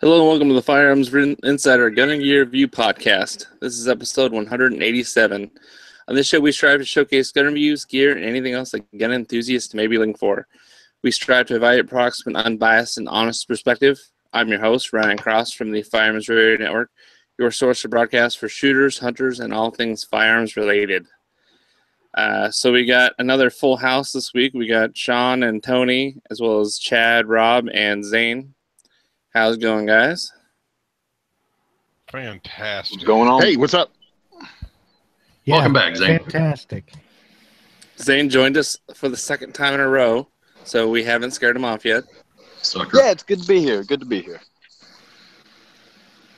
Hello and welcome to the Firearms Insider Gun and Gear Review Podcast. This is episode 187. On this show, we strive to showcase gun reviews, gear, and anything else that gun enthusiasts may be looking for. We strive to evaluate products from an unbiased and honest perspective. I'm your host, Ryan Cross from the Firearms Radio Network, your source for broadcasts for shooters, hunters, and all things firearms related. So we got another full house this week. We got Sean and Tony, as well as Chad, Rob, and Zane. How's it going, guys? Fantastic. What's going on? Hey, what's up? Yeah, welcome back, Zane. Fantastic. Zane joined us for the second time in a row, so we haven't scared him off yet. Sucker. Yeah, it's good to be here. Good to be here.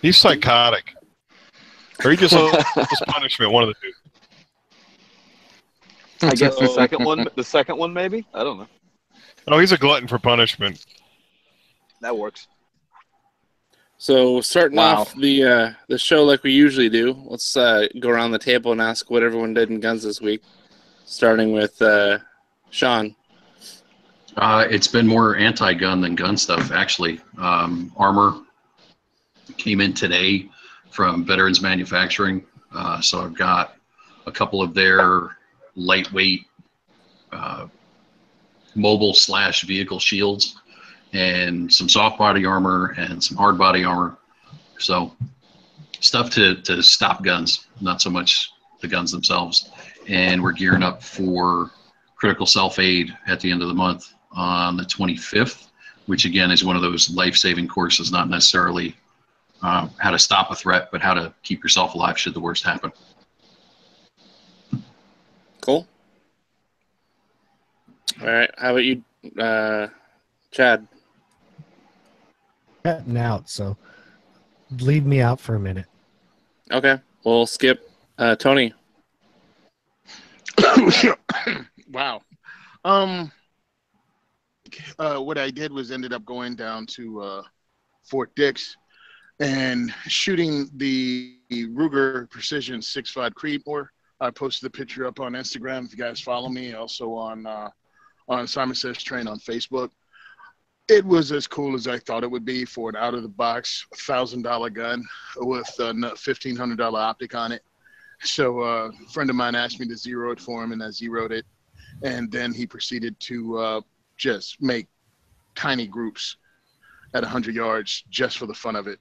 He's psychotic. Or he just punishment, one of the two. I guess the second one, maybe? I don't know. Oh, he's a glutton for punishment. That works. So starting off the show like we usually do, let's go around the table and ask what everyone did in guns this week, starting with Sean. It's been more anti-gun than gun stuff, actually. Armor came in today from Veterans Manufacturing, so I've got a couple of their lightweight mobile/vehicle shields, and some soft body armor and some hard body armor. So stuff to stop guns, not so much the guns themselves. And we're gearing up for critical self-aid at the end of the month on the 25th, which again is one of those life-saving courses, not necessarily how to stop a threat, but how to keep yourself alive should the worst happen. Cool. All right, how about you, Chad? Cutting out, so leave me out for a minute. Okay, we'll skip Tony. Wow. What I did was ended up going down to Fort Dix and shooting the Ruger Precision 6.5 Creedmoor. I posted the picture up on Instagram if you guys follow me, also on Simon Says Train on Facebook. It was as cool as I thought it would be for an out-of-the-box $1,000 gun with a $1,500 optic on it. So a friend of mine asked me to zero it for him, and I zeroed it. And then he proceeded to just make tiny groups at 100 yards just for the fun of it.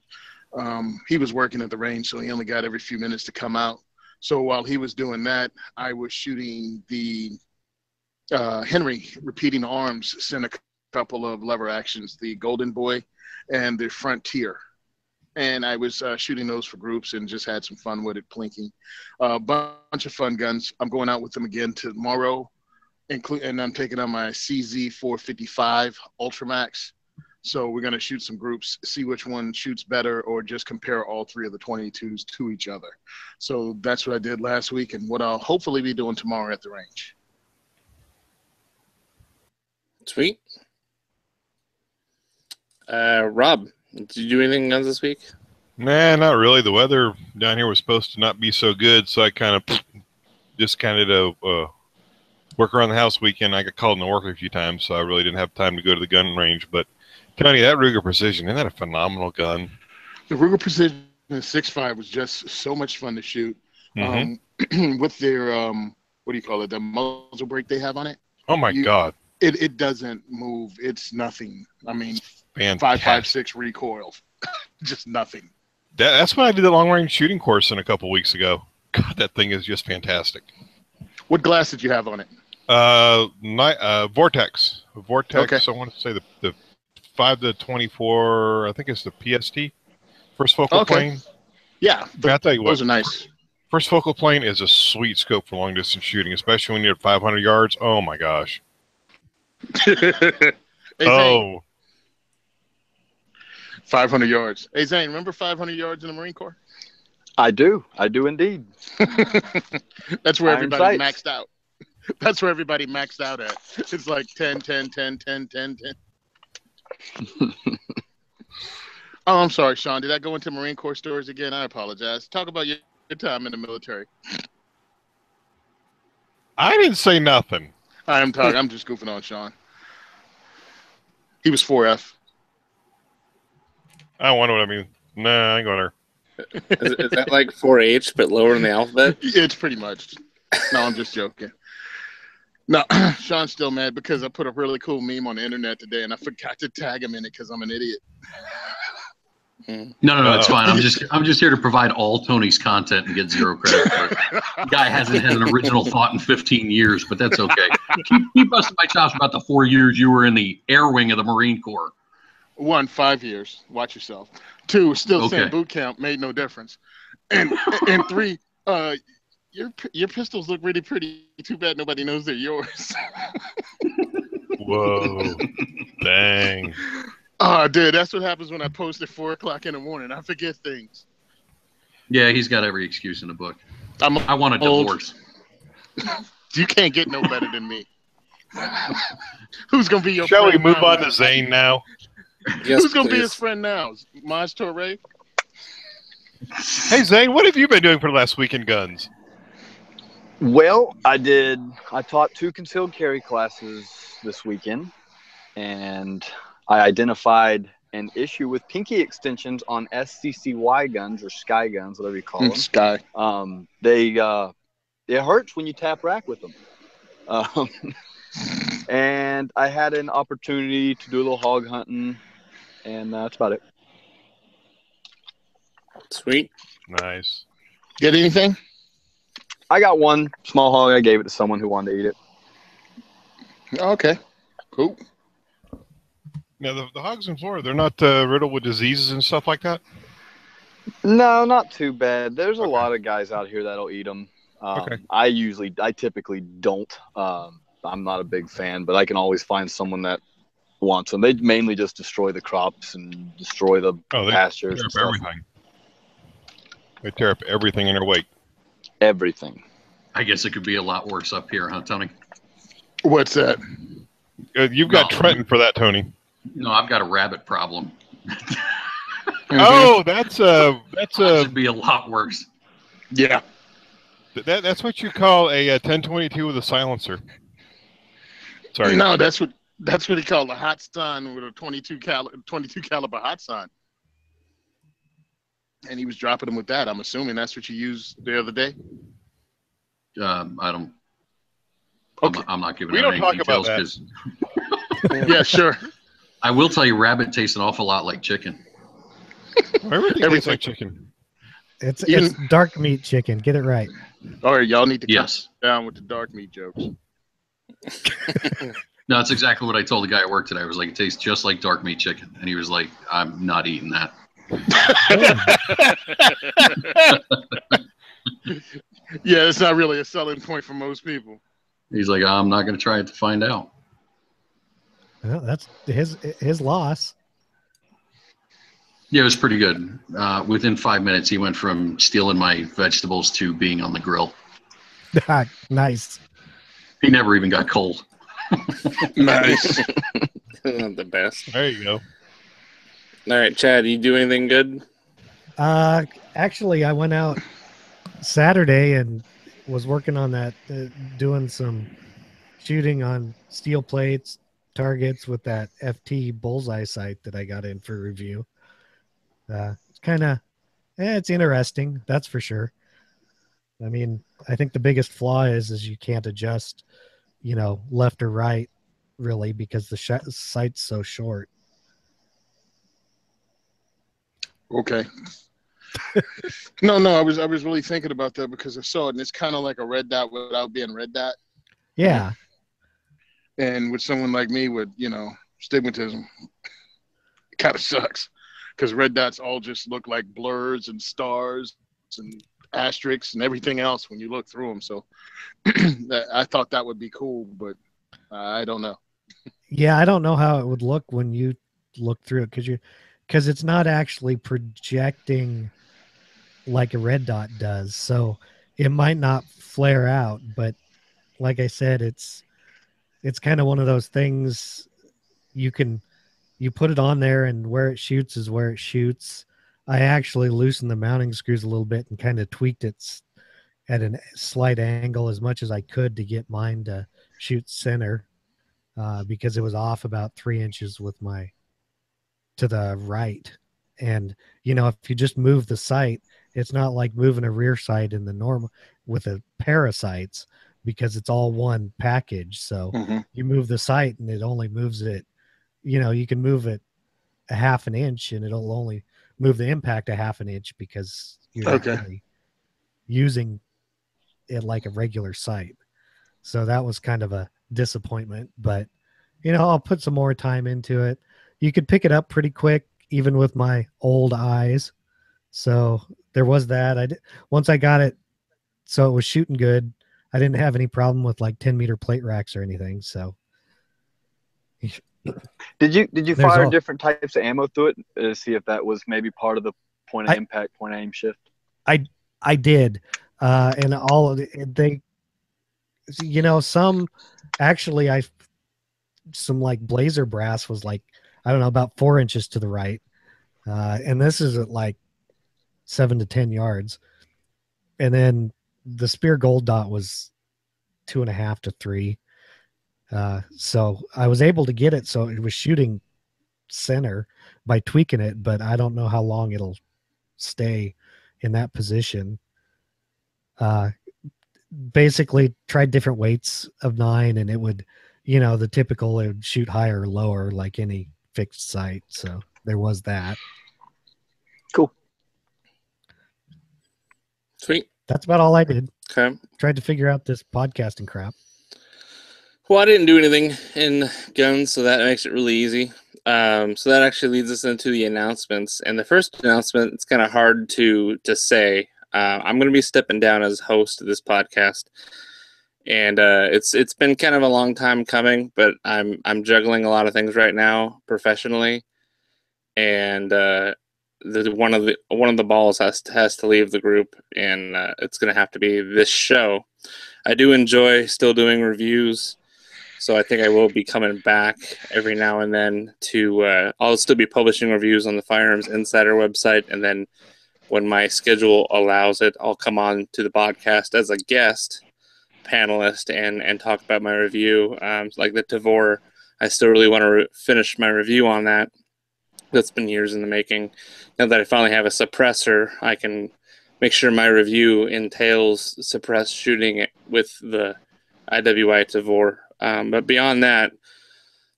He was working at the range, so he only got every few minutes to come out. So while he was doing that, I was shooting the Henry repeating arms Seneca, couple of lever actions, the Golden Boy and the Frontier. And I was shooting those for groups and just had some fun with it, plinking. A bunch of fun guns. I'm going out with them again tomorrow, and I'm taking on my CZ455 Ultramax. So we're going to shoot some groups, see which one shoots better, or just compare all three of the 22s to each other. So that's what I did last week and what I'll hopefully be doing tomorrow at the range. Sweet. Rob, did you do anything guns this week? Nah, not really. The weather down here was supposed to not be so good, so I kind of discounted a work around the house weekend. I got called into work a few times, so I really didn't have time to go to the gun range. But Tony, that Ruger Precision, isn't that a phenomenal gun? The Ruger Precision 6.5 was just so much fun to shoot. With their what do you call it? The muzzle brake they have on it. Oh my God! It doesn't move. It's nothing. I mean. Fantastic. 5.56 recoil, just nothing. That's when I did the long range shooting course in a couple weeks ago. God, that thing is just fantastic. What glass did you have on it? Vortex. Vortex. Okay. I want to say the 5 to 24. I think it's the PST first focal plane. Yeah, I'll tell you what, those are nice. First focal plane is a sweet scope for long distance shooting, especially when you're at 500 yards. Oh my gosh. Oh. 500 yards. Hey, Zane, remember 500 yards in the Marine Corps? I do. I do indeed. That's where everybody maxed out. That's where everybody maxed out at. It's like 10, 10, 10, 10, 10, 10. Oh, I'm sorry, Sean. Did I go into Marine Corps stories again? I apologize. Talk about your time in the military. I didn't say nothing. I'm talking. I'm just goofing on Sean. He was 4F. I don't know what I mean. Nah, I ain't going there. Is that like 4-H, but lower in the alphabet? It's pretty much. No, I'm just joking. No, Sean's still mad because I put a really cool meme on the internet today, and I forgot to tag him in it because I'm an idiot. No, it's fine. I'm just here to provide all Tony's content and get zero credit for it. Guy hasn't had an original thought in 15 years, but that's okay. He busted my chops about the 4 years you were in the air wing of the Marine Corps. 1, 5 years. Watch yourself. 2, still okay. Same boot camp. Made no difference. And 3, your pistols look really pretty. Too bad nobody knows they're yours. Whoa. Dang. Oh, dude, that's what happens when I post at 4 o'clock in the morning. I forget things. Yeah, he's got every excuse in the book. I want a divorce. You can't get no better than me. Who's going to be your Shall friend Shall we move now? On to Zane now? Yes, Who's going to be his friend now? Maj Touré? Hey, Zane, what have you been doing for the last week in guns? Well, I taught 2 concealed carry classes this weekend, and I identified an issue with pinky extensions on SCCY guns or sky guns, whatever you call them. Sky. It hurts when you tap rack with them. And I had an opportunity to do a little hog hunting, and that's about it. Sweet. Nice. Get anything? I got one small hog. I gave it to someone who wanted to eat it. Okay. Cool. Now, the hogs in Florida, they're not riddled with diseases and stuff like that? No, not too bad. There's a lot of guys out here that'll eat them. I typically don't. I'm not a big fan, but I can always find someone that wants them. They mainly just destroy the crops and destroy the pastures. They tear up everything. They tear up everything in their wake. Everything. I guess it could be a lot worse up here, huh, Tony? What's that? You've got Trenton for that, Tony. No, I've got a rabbit problem. Oh, that should be a lot worse. Yeah, that's what you call a 10-22 with a silencer. Sorry. No, that's what he called a hot sun with a 22 caliber hot sun. And he was dropping them with that. I'm assuming that's what you used the other day. I don't. Okay. I'm not giving. We don't talk about that. Yeah, sure. I will tell you, rabbit tastes an awful lot like chicken. Everything tastes like chicken. It's dark meat chicken. Get it right. All right, y'all need to cut down with the dark meat jokes. No, that's exactly what I told the guy at work today. I was like, it tastes just like dark meat chicken. And he was like, I'm not eating that. Yeah, it's not really a selling point for most people. He's like, I'm not going to try it to find out. Well, that's his loss. Yeah, it was pretty good. Within 5 minutes, he went from stealing my vegetables to being on the grill. Nice. He never even got cold. Nice. The best. There you go. All right, Chad, you do anything good? Actually, I went out Saturday and was working on that, doing some shooting on steel plates, targets with that FT bullseye sight that I got in for review. It's kind of, it's interesting. That's for sure. I mean, I think the biggest flaw is you can't adjust, left or right really because the sight's so short. Okay. No, I was really thinking about that because I saw it and it's kind of like a red dot without being red dot. Yeah. And with someone like me with, stigmatism, it kind of sucks because red dots all just look like blurs and stars and asterisks and everything else when you look through them. So I thought that would be cool, but I don't know. Yeah, I don't know how it would look when you look through it because it's not actually projecting like a red dot does. So it might not flare out, but like I said, it's kind of one of those things you put it on there and where it shoots is where it shoots. I actually loosened the mounting screws a little bit and kind of tweaked it at a slight angle as much as I could to get mine to shoot center because it was off about 3 inches to the right. And, you know, if you just move the sight, it's not like moving a rear sight in the normal with a pair of sights, because it's all one package. So you move the sight and it only moves it, you know, you can move it a half an inch and it'll only move the impact a half an inch, because you're actually using it like a regular sight. So that was kind of a disappointment, but you know, I'll put some more time into it. You could pick it up pretty quick, even with my old eyes. So there was that. I did, once I got it, so it was shooting good. I didn't have any problem with like 10-meter plate racks or anything. So did you fire different types of ammo through it to see if that was maybe part of the point of impact, point of aim shift? I did. And all of it, they, you know, some actually some like Blazer brass was like, I don't know, about 4 inches to the right. And this is at like 7 to 10 yards. And then the Spear Gold Dot was 2.5 to 3. So I was able to get it. So it was shooting center by tweaking it, but I don't know how long it'll stay in that position. Basically tried different weights of 9, and it would, you know, the typical, it would shoot higher or lower, like any fixed sight. So there was that. Cool. Sweet. That's about all I did. Okay. Tried to figure out this podcasting crap. Well, I didn't do anything in guns, so that makes it really easy. So that actually leads us into the announcements. And the first announcement, it's kind of hard to say. I'm going to be stepping down as host of this podcast. And it's been kind of a long time coming, but I'm juggling a lot of things right now professionally, and one of the balls has to leave the group, and it's going to have to be this show. I do enjoy still doing reviews, so I think I will be coming back every now and then to. I'll still be publishing reviews on the Firearms Insider website, and then when my schedule allows it, I'll come on to the podcast as a guest panelist and talk about my review, like the Tavor. I still really want to finish my review on that. That's been years in the making. Now that I finally have a suppressor, I can make sure my review entails suppressed shooting with the IWI Tavor. But beyond that,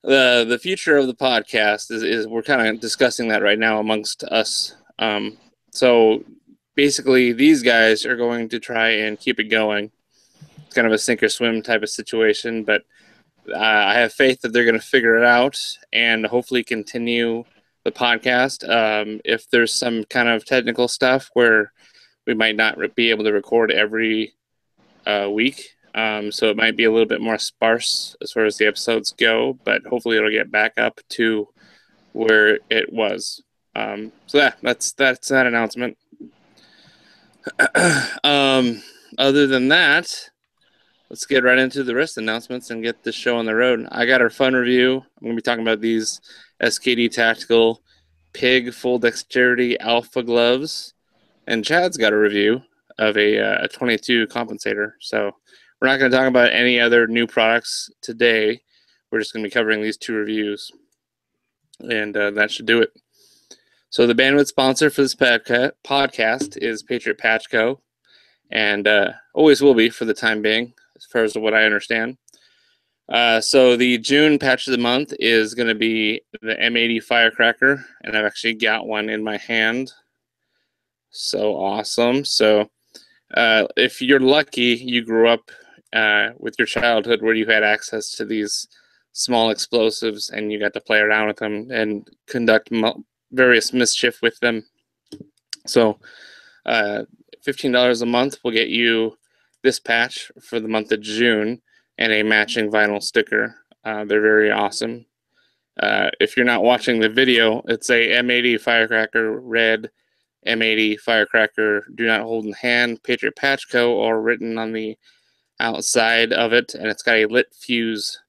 the future of the podcast is we're kind of discussing that right now amongst us. So basically these guys are going to try and keep it going. Kind of a sink or swim type of situation, but I have faith that they're going to figure it out and hopefully continue the podcast. If there's some kind of technical stuff where we might not be able to record every week, so it might be a little bit more sparse as far as the episodes go, but hopefully it'll get back up to where it was. So that's that announcement. Other than that, let's get right into the rest of the announcements and get this show on the road. I got our fun review. I'm going to be talking about these SKD Tactical Pig Full Dexterity Alpha gloves. And Chad's got a review of a 22 compensator. So we're not going to talk about any other new products today. We're just going to be covering these two reviews. And that should do it. So the bandwidth sponsor for this podcast is Patriot Patch Co. And always will be for the time being, as far as what I understand. So the June patch of the month is going to be the M80 Firecracker, and I've actually got one in my hand. So awesome. So if you're lucky, you grew up with your childhood where you had access to these small explosives, and you got to play around with them and conduct various mischief with them. So $15 a month will get you this patch for the month of June and a matching vinyl sticker. They're very awesome. If you're not watching the video, it's a M80 Firecracker red, M80 Firecracker do not hold in hand, Patriot Patch Co. or written on the outside of it, and it's got a lit fuse,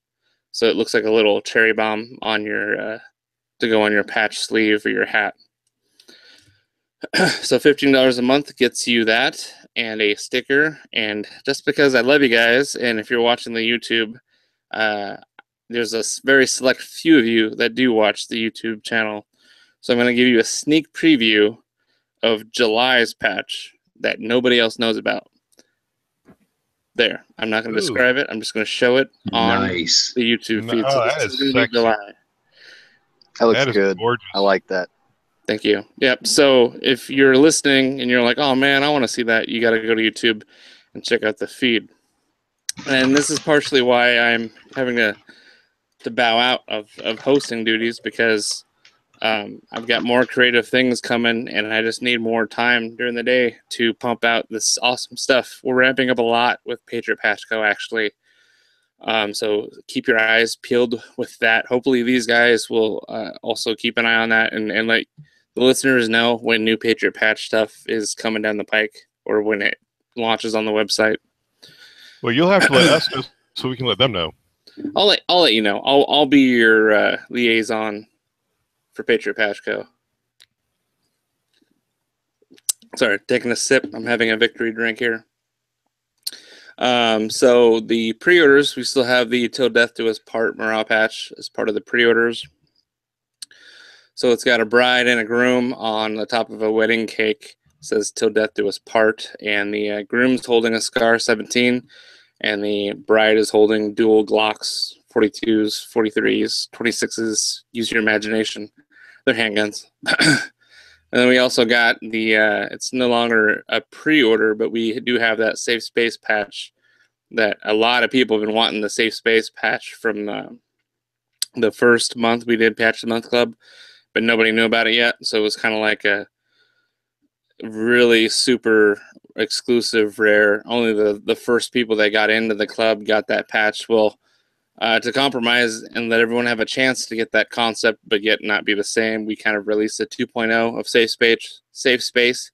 so it looks like a little cherry bomb on your to go on your patch sleeve or your hat. So $15 a month gets you that and a sticker. And just because I love you guys, and if you're watching the YouTube, there's a very select few of you that do watch the YouTube channel. So I'm going to give you a sneak preview of July's patch that nobody else knows about. There. I'm not going to describe it. I'm just going to show it on the YouTube feed. So that is sexy. That looks good. Gorgeous. I like that. Thank you. Yep. So if you're listening and you're like, oh man, I want to see that, you got to go to YouTube and check out the feed. And this is partially why I'm having to bow out of hosting duties, because I've got more creative things coming and I just need more time during the day to pump out this awesome stuff. We're ramping up a lot with Patriot Patch Co., actually. So keep your eyes peeled with that. Hopefully these guys will also keep an eye on that and let the listeners know when new Patriot Patch stuff is coming down the pike or when it launches on the website. Well, you'll have to let us know so we can let them know. I'll let you know. I'll be your liaison for Patriot Patch Co. Sorry, taking a sip. I'm having a victory drink here. So the pre-orders, we still have the Till Death Do Us Part morale patch as part of the pre-orders. So it's got a bride and a groom on the top of a wedding cake. It says Till Death Do Us Part, and the groom's holding a Scar 17, and the bride is holding dual Glocks, 42s, 43s, 26s. Use your imagination. They're handguns. And then we also got the, it's no longer a pre-order, but we do have that Safe Space patch that a lot of people have been wanting, the Safe Space patch from the first month we did Patch the Month Club, but nobody knew about it yet. So it was kind of like a really super exclusive, rare. Only the first people that got into the club got that patch. Well, to compromise and let everyone have a chance to get that concept, but yet not be the same, we kind of released a 2.0 of Safe Space.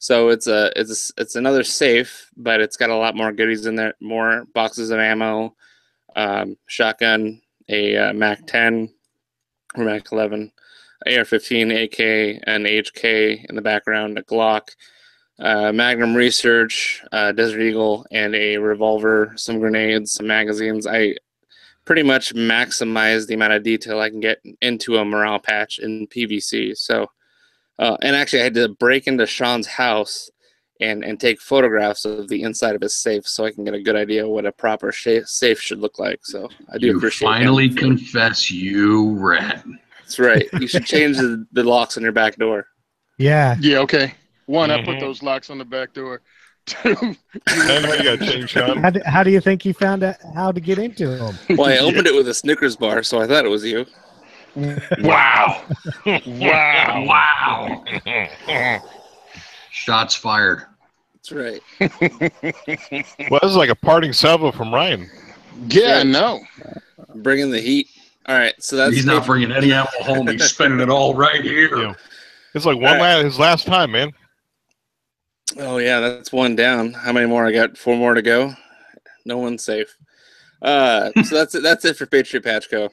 So it's another safe, but it's got a lot more goodies in there, more boxes of ammo, shotgun, a MAC-10 or MAC-11, AR-15, AK, an HK in the background, a Glock, Magnum Research, Desert Eagle, and a revolver, some grenades, some magazines. I pretty much maximize the amount of detail I can get into a morale patch in PVC. So, and actually I had to break into Sean's house and take photographs of the inside of his safe so I can get a good idea of what a proper safe should look like. So I do appreciate it. You finally confess you rat. That's right. You should change the locks on your back door. Yeah. Yeah, okay. One, I put those locks on the back door. How do you think you found out how to get into them? Well, I opened it with a Snickers bar, so I thought it was you. Wow. Wow. Wow. Shots fired. That's right. Well, this is like a parting salvo from Ryan. Yeah, no. I'm bringing the heat. All right, so that's... He's not bringing any apple home. He's spending it all right here. Yeah. It's like his last time, man. Oh, yeah, that's one down. How many more? I got four more to go. No one's safe. So that's it. That's it for Patriot Patch Co.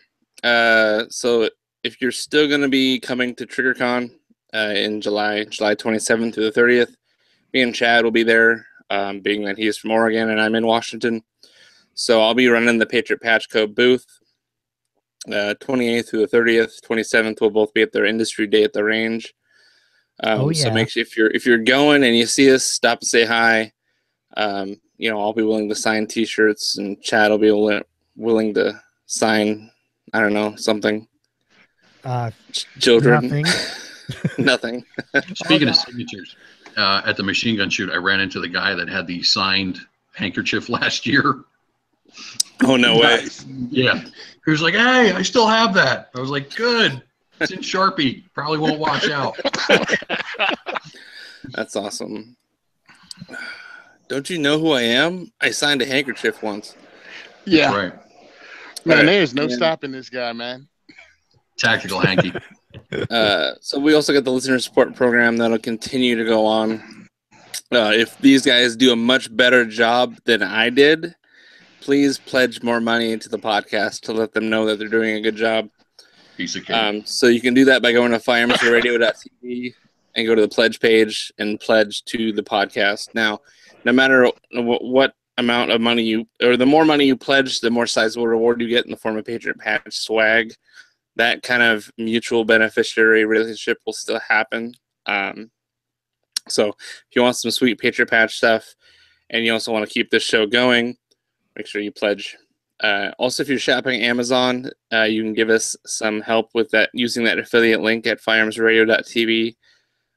So if you're still going to be coming to TriggerCon in July 27th through the 30th, me and Chad will be there, being that he is from Oregon and I'm in Washington. So I'll be running the Patriot Patch Co. booth 28th through the 30th. 27th will both be at their industry day at the range. So make sure if you're going and you see us, stop and say hi. You know, I'll be willing to sign T-shirts, and Chad will be willing to sign, I don't know, something. Children. Nothing. Speaking of signatures, at the machine gun shoot, I ran into the guy that had the signed handkerchief last year. Oh, no way. Yeah. He was like, hey, I still have that. I was like, good. It's in Sharpie. Probably won't wash out. That's awesome. Don't you know who I am? I signed a handkerchief once. Yeah. That's right. Man, there's no stopping this guy, man. Tactical hanky. So we also got the listener support program that'll continue to go on. If these guys do a much better job than I did, please pledge more money to the podcast to let them know that they're doing a good job. Piece of cake. So you can do that by going to firearmsradio.tv and go to the pledge page and pledge to the podcast. Now, no matter what amount of money you, or the more money you pledge, the more sizable reward you get in the form of Patriot Patch swag. that kind of mutual beneficiary relationship will still happen. So if you want some sweet Patriot Patch stuff and you also want to keep this show going, make sure you pledge. Also, if you're shopping Amazon, you can give us some help with that using that affiliate link at firearmsradio.tv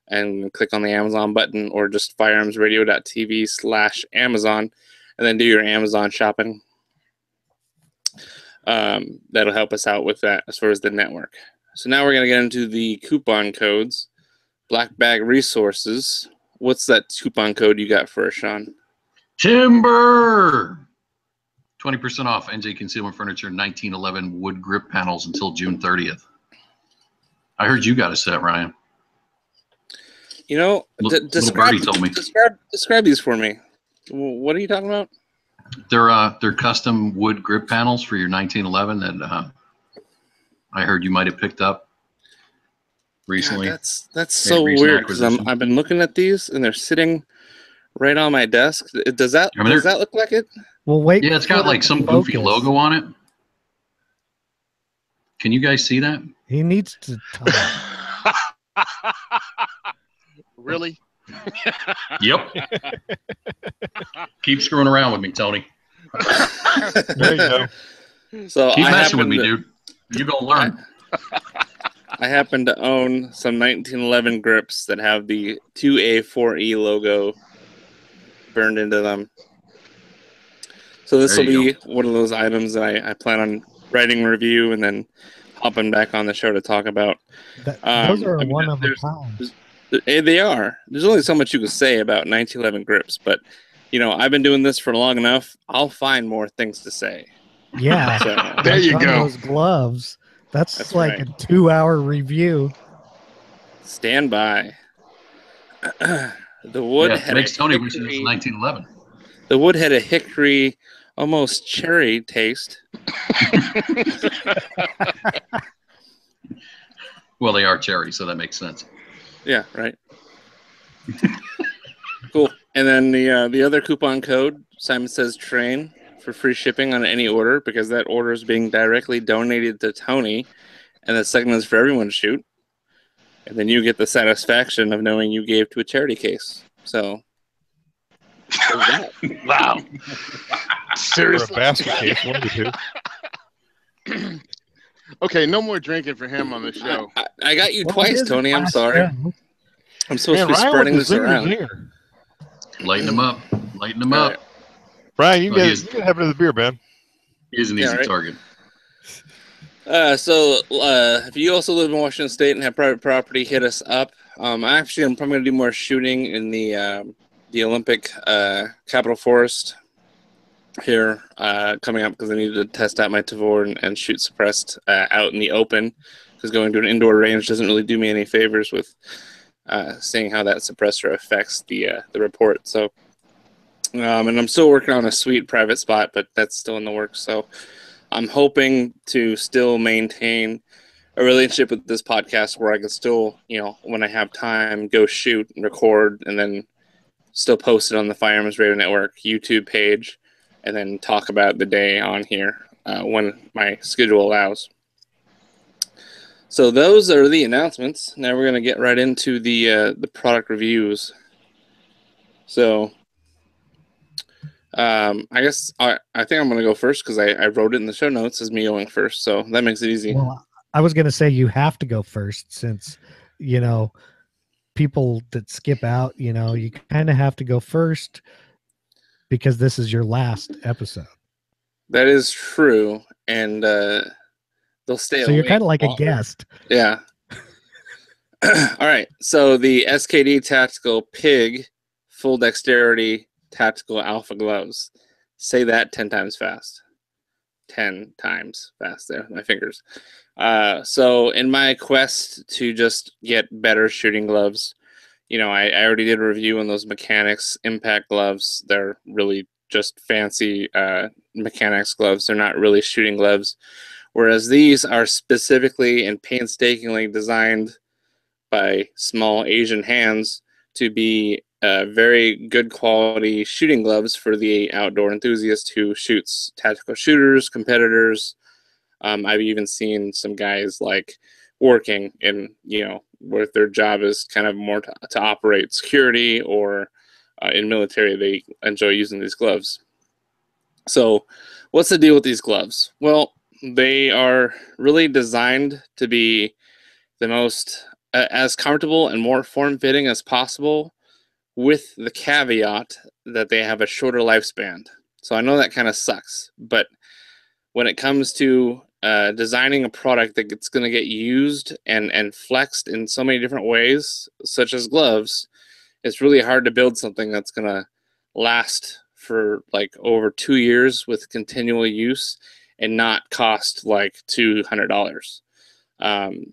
and click on the Amazon button, or just firearmsradio.tv/Amazon, and then do your Amazon shopping. That'll help us out with that as far as the network. So now we're going to get into the coupon codes. Black Bag Resources. What's that coupon code you got for us, Sean? Timber! 20% off NJ Concealment Furniture 1911 wood grip panels until June 30th. I heard you got a set, Ryan. You know, describe these for me. What are you talking about? They're custom wood grip panels for your 1911 that I heard you might have picked up recently. God, that's so weird, because I've been looking at these and they're sitting right on my desk. Does that look like it? Well, wait. Yeah, it's got like some goofy logo on it. Can you guys see that? He needs to talk. Really? Yep. Keep screwing around with me, Tony. There you go. So keep messing with me, dude. You're going to learn. I happen to own some 1911 grips that have the 2A4E logo burned into them. So this will be one of those items that I plan on writing a review and then hopping back on the show to talk about. Those are one of the pounds. They are. There's only so much you can say about 1911 grips, but you know, I've been doing this for long enough. I'll find more things to say. Yeah. So, there you go. Those gloves. That's like right. A 2-hour review. Stand by. The wood had makes Tony wish it was 1911. The wood had a hickory, almost cherry taste. Well, they are cherry, so that makes sense. Yeah, right. Cool. And then the other coupon code, Simon Says Train, for free shipping on any order, because that order is being directly donated to Tony, and the segment is for everyone to shoot. And then you get the satisfaction of knowing you gave to a charity case. So. Wow. Seriously. For a basket case, one to two. Okay, no more drinking for him on the show. I got you twice, Tony. I'm sorry. I'm supposed to be spreading this around. Lighten him up. Lighten him up. Brian, you guys have another beer, man. He's an easy target. So if you also live in Washington State and have private property, hit us up. I'm probably going to do more shooting in the Olympic Capitol Forest here coming up, because I need to test out my Tavor and shoot suppressed out in the open, because going to an indoor range doesn't really do me any favors with seeing how that suppressor affects the report. So and I'm still working on a sweet private spot, but that's still in the works. So I'm hoping to still maintain a relationship with this podcast where I can still, you know, when I have time, go shoot and record, and then still post it on the Firearms Radio Network YouTube page, and then talk about the day on here when my schedule allows. So those are the announcements. Now we're going to get right into the product reviews. So I guess I think I'm going to go first, because I wrote it in the show notes as me going first, so that makes it easy. Well, I was going to say you have to go first, since, you know, people that skip out, you know, you kind of have to go first, because this is your last episode. That is true, and they'll stay. So you're kind of like a guest. Yeah. All right. So the SKD Tactical Pig Full Dexterity Tactical Alpha gloves. Say that 10 times fast. 10 times fast. There, my fingers. So in my quest to just get better shooting gloves, you know, I already did a review on those mechanics impact gloves. They're really just fancy mechanics gloves. They're not really shooting gloves. Whereas these are specifically and painstakingly designed by small Asian hands to be very good quality shooting gloves for the outdoor enthusiast who shoots tactical shooters, competitors, I've even seen some guys like working in, where their job is kind of more to operate security, or in military, they enjoy using these gloves. So what's the deal with these gloves? Well, they are really designed to be the most as comfortable and more form-fitting as possible, with the caveat that they have a shorter lifespan. So I know that kind of sucks, but when it comes to designing a product that it's going to get used and flexed in so many different ways, such as gloves, it's really hard to build something that's going to last for like over 2 years with continual use and not cost like $200.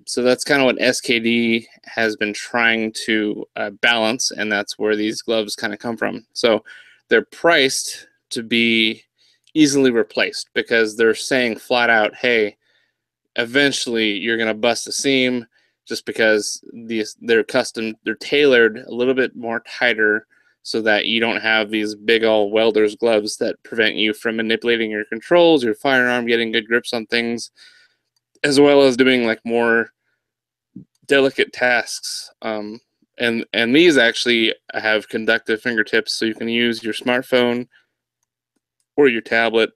So that's kind of what SKD has been trying to balance, and that's where these gloves kind of come from. So they're priced to be easily replaced, because they're saying flat out, hey, eventually you're going to bust a seam, just because these, they're custom, they're tailored a little bit more tighter, so that you don't have these big old welder's gloves that prevent you from manipulating your controls, your firearm, getting good grips on things, as well as doing like more delicate tasks. And these actually have conductive fingertips, so you can use your smartphone or your tablet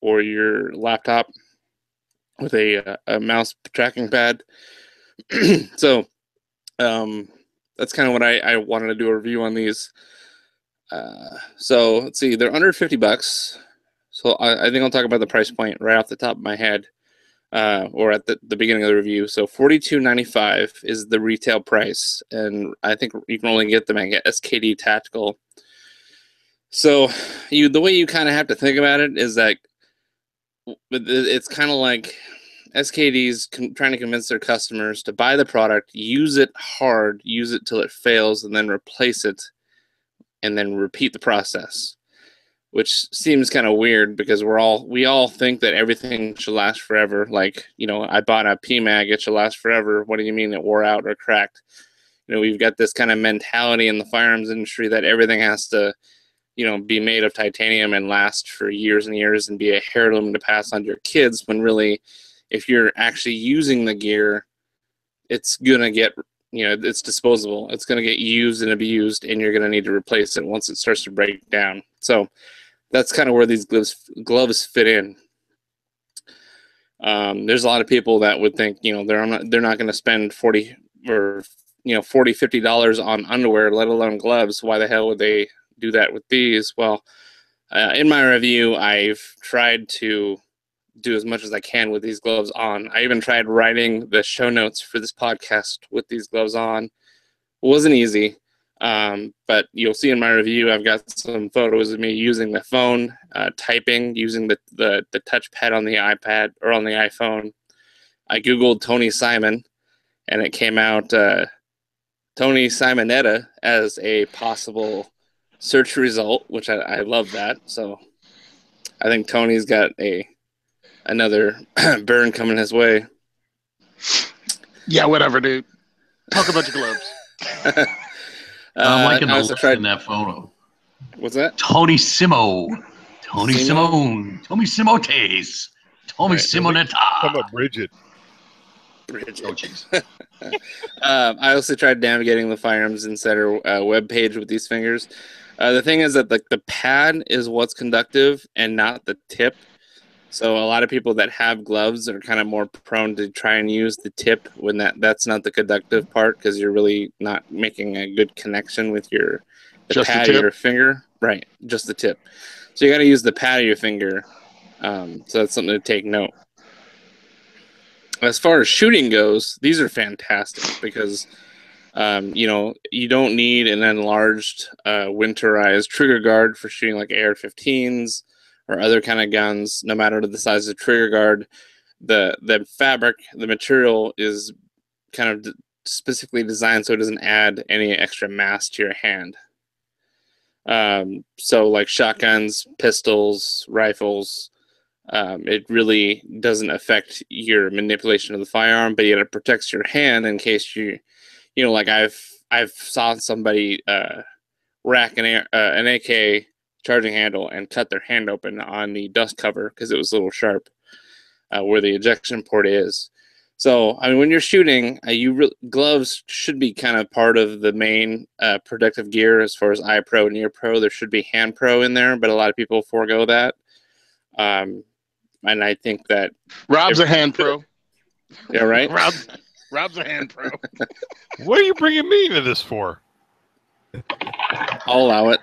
or your laptop with a mouse tracking pad. So that's kind of what I wanted to do a review on these. So let's see, they're under $50. So I think I'll talk about the price point right off the top of my head, or at the beginning of the review. So $42.95 is the retail price, and I think you can only get them at SKD Tactical. So the way you kind of have to think about it is that it's kind of like SKD's trying to convince their customers to buy the product, use it hard, use it till it fails, and then replace it, and then repeat the process, which seems kind of weird, because we all think that everything should last forever. Like, I bought a PMAG, it should last forever. What do you mean it wore out or cracked? We've got this kind of mentality in the firearms industry that everything has to, be made of titanium and last for years and years and be a heirloom to pass on to your kids, when really, if you're actually using the gear, it's going to get, it's disposable. It's going to get used and abused, and you're going to need to replace it once it starts to break down. So that's kind of where these gloves fit in. There's a lot of people that would think, they're not going to spend $40 or, $40, $50 on underwear, let alone gloves. Why the hell would they do that with these? Well, in my review, I've tried to do as much as I can with these gloves on. I even tried writing the show notes for this podcast with these gloves on. It wasn't easy, but you'll see in my review, I've got some photos of me using the phone, typing, using the touchpad on the iPad or on the iPhone. I Googled Tony Simon, and it came out Tony Simonetta as a possible search result, which I love that. So I think Tony's got another burn coming his way. Yeah, whatever, dude. Talk about your gloves. I'm liking the look in that photo. What's that? Tony Simo. Tony Simone. Tony Simotes. Tony Simonetta. Talk about Bridget. Oh, jeez. I also tried navigating the Firearms Insider webpage with these fingers. The thing is that the pad is what's conductive and not the tip. So a lot of people that have gloves are kind of more prone to try and use the tip when that's not the conductive part, because you're really not making a good connection with the pad of your finger. Right, just the tip. So you got to use the pad of your finger. So that's something to take note. As far as shooting goes, these are fantastic because, you don't need an enlarged winterized trigger guard for shooting like AR-15s. Or other kind of guns, no matter the size of the trigger guard, the fabric, the material is kind of specifically designed so it doesn't add any extra mass to your hand. So like shotguns, pistols, rifles, it really doesn't affect your manipulation of the firearm, but yet it protects your hand in case you like I've saw somebody rack an AK charging handle and cut their hand open on the dust cover because it was a little sharp. where the ejection port is. So, I mean, when you're shooting, gloves should be kind of part of the main protective gear as far as eye pro and ear pro. There should be hand pro in there, but a lot of people forego that. And I think that Rob's a hand pro. Yeah, right. Rob's a hand pro. What are you bringing me into this for? I'll allow it.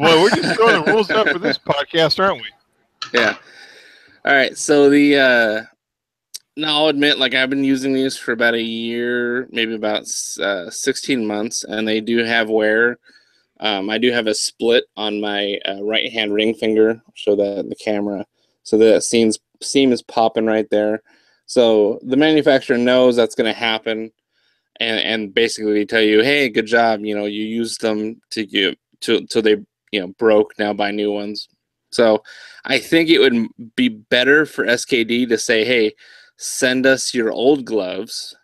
Well, we're just throwing the rules up for this podcast, aren't we? Yeah. All right. So the now I'll admit, like I've been using these for about a year, maybe about 16 months, and they do have wear. I do have a split on my right hand ring finger. Show that in the camera. So that seam is popping right there. So the manufacturer knows that's going to happen, and basically tell you, hey, good job. You know, you used them till they broke. Now buy new ones. So I think it would be better for SKD to say, hey, send us your old gloves,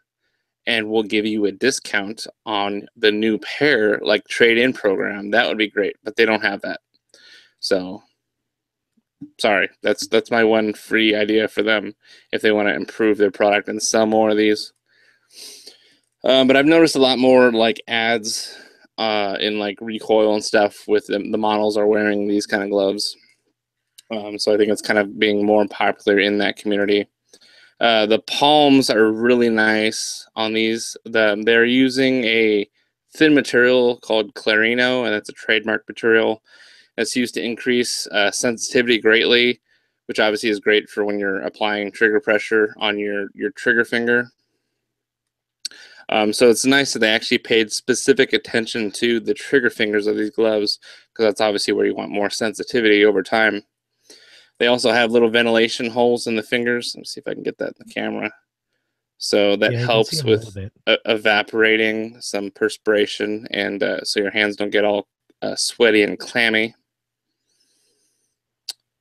and we'll give you a discount on the new pair, like trade-in program. That would be great, but they don't have that. So, sorry, that's my one free idea for them if they want to improve their product and sell more of these. But I've noticed a lot more like ads in like recoil and stuff with them. The models are wearing these kind of gloves. So I think it's kind of being more popular in that community. The palms are really nice on these. They're using a thin material called Clarino, and that's a trademark material. It's used to increase sensitivity greatly, which obviously is great for when you're applying trigger pressure on your trigger finger. So it's nice that they actually paid specific attention to the trigger fingers of these gloves, because that's obviously where you want more sensitivity over time. They also have little ventilation holes in the fingers. Let me see if I can get that in the camera. So that helps with evaporating some perspiration, and so your hands don't get all sweaty and clammy.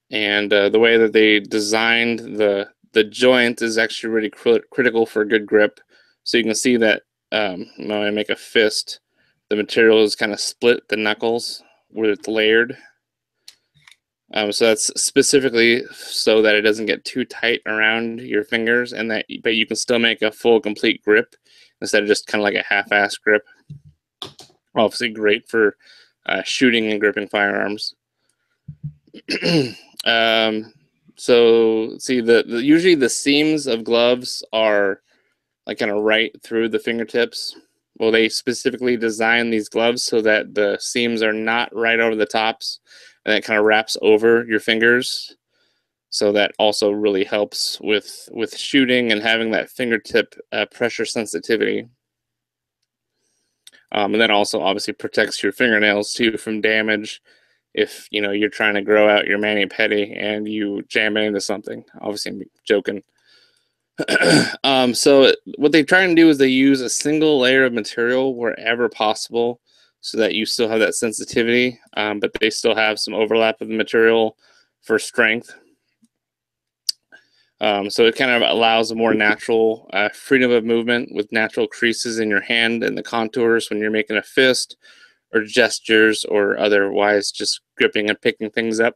And the way that they designed the joint is actually really critical for a good grip. So you can see that when I make a fist, the material is kind of split the knuckles where it's layered. So that's specifically so that it doesn't get too tight around your fingers, and that but you can still make a full, complete grip instead of just kind of like a half-ass grip. Obviously, great for shooting and gripping firearms. So see, the usually the seams of gloves are like kind of right through the fingertips. Well, they specifically designed these gloves so that the seams are not right over the tops. And that kind of wraps over your fingers. So that also really helps with shooting and having that fingertip pressure sensitivity. And that also obviously protects your fingernails too from damage. If you're trying to grow out your mani-pedi and you jam it into something. Obviously, I'm joking. So what they try and do is they use a single layer of material wherever possible, so that you still have that sensitivity, but they still have some overlap of the material for strength. So it kind of allows a more natural freedom of movement with natural creases in your hand and the contours when you're making a fist or gestures or otherwise just gripping and picking things up.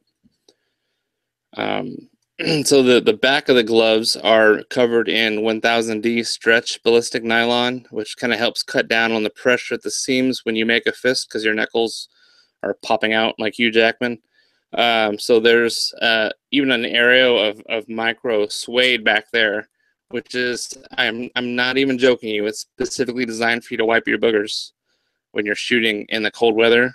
So the back of the gloves are covered in 1000D stretch ballistic nylon, which kind of helps cut down on the pressure at the seams when you make a fist, because your knuckles are popping out like Hugh Jackman. So there's even an area of micro suede back there, which is, I'm not even joking you, it's specifically designed for you to wipe your boogers when you're shooting in the cold weather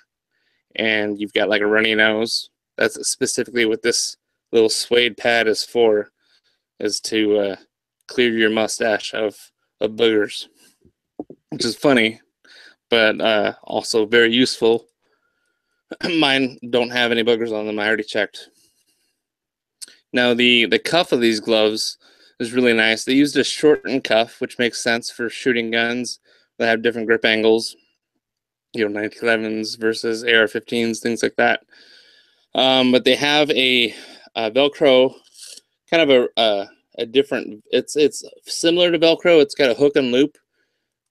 and you've got like a runny nose. That's specifically what this little suede pad is for, is to clear your mustache of boogers, which is funny, but also very useful. Mine don't have any boogers on them. I already checked. Now the cuff of these gloves is really nice. They used a shortened cuff, which makes sense for shooting guns that have different grip angles, 911s versus AR-15s, things like that. But they have a Velcro, kind of a different, it's similar to Velcro. It's got a hook and loop,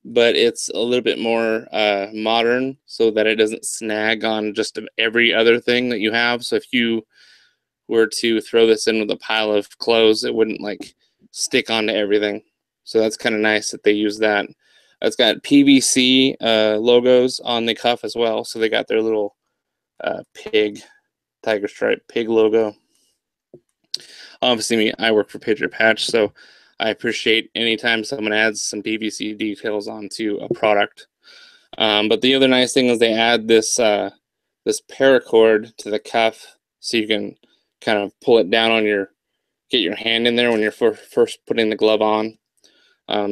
but it's a little bit more modern, so that it doesn't snag on just every other thing that you have. So if you were to throw this in with a pile of clothes, it wouldn't like stick onto everything. So that's kind of nice that they use that. It's got PVC logos on the cuff as well. So they got their little pig, tiger stripe pig logo. Obviously, I work for Patriot Patch, so I appreciate anytime someone adds some PVC details onto a product. But the other nice thing is they add this this paracord to the cuff, so you can kind of pull it down on your, get your hand in there when you're first putting the glove on.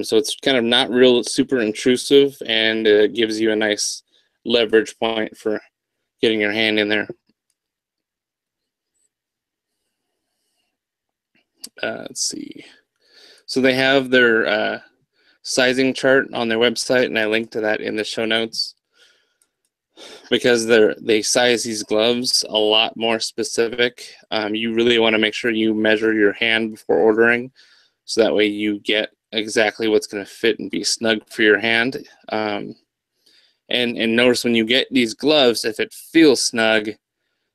So it's kind of not real super intrusive, and it gives you a nice leverage point for getting your hand in there. Let's see. So they have their sizing chart on their website, and I linked to that in the show notes, because they size these gloves a lot more specific. You really want to make sure you measure your hand before ordering, so that way you get exactly what's going to fit and be snug for your hand. And notice when you get these gloves, if it feels snug,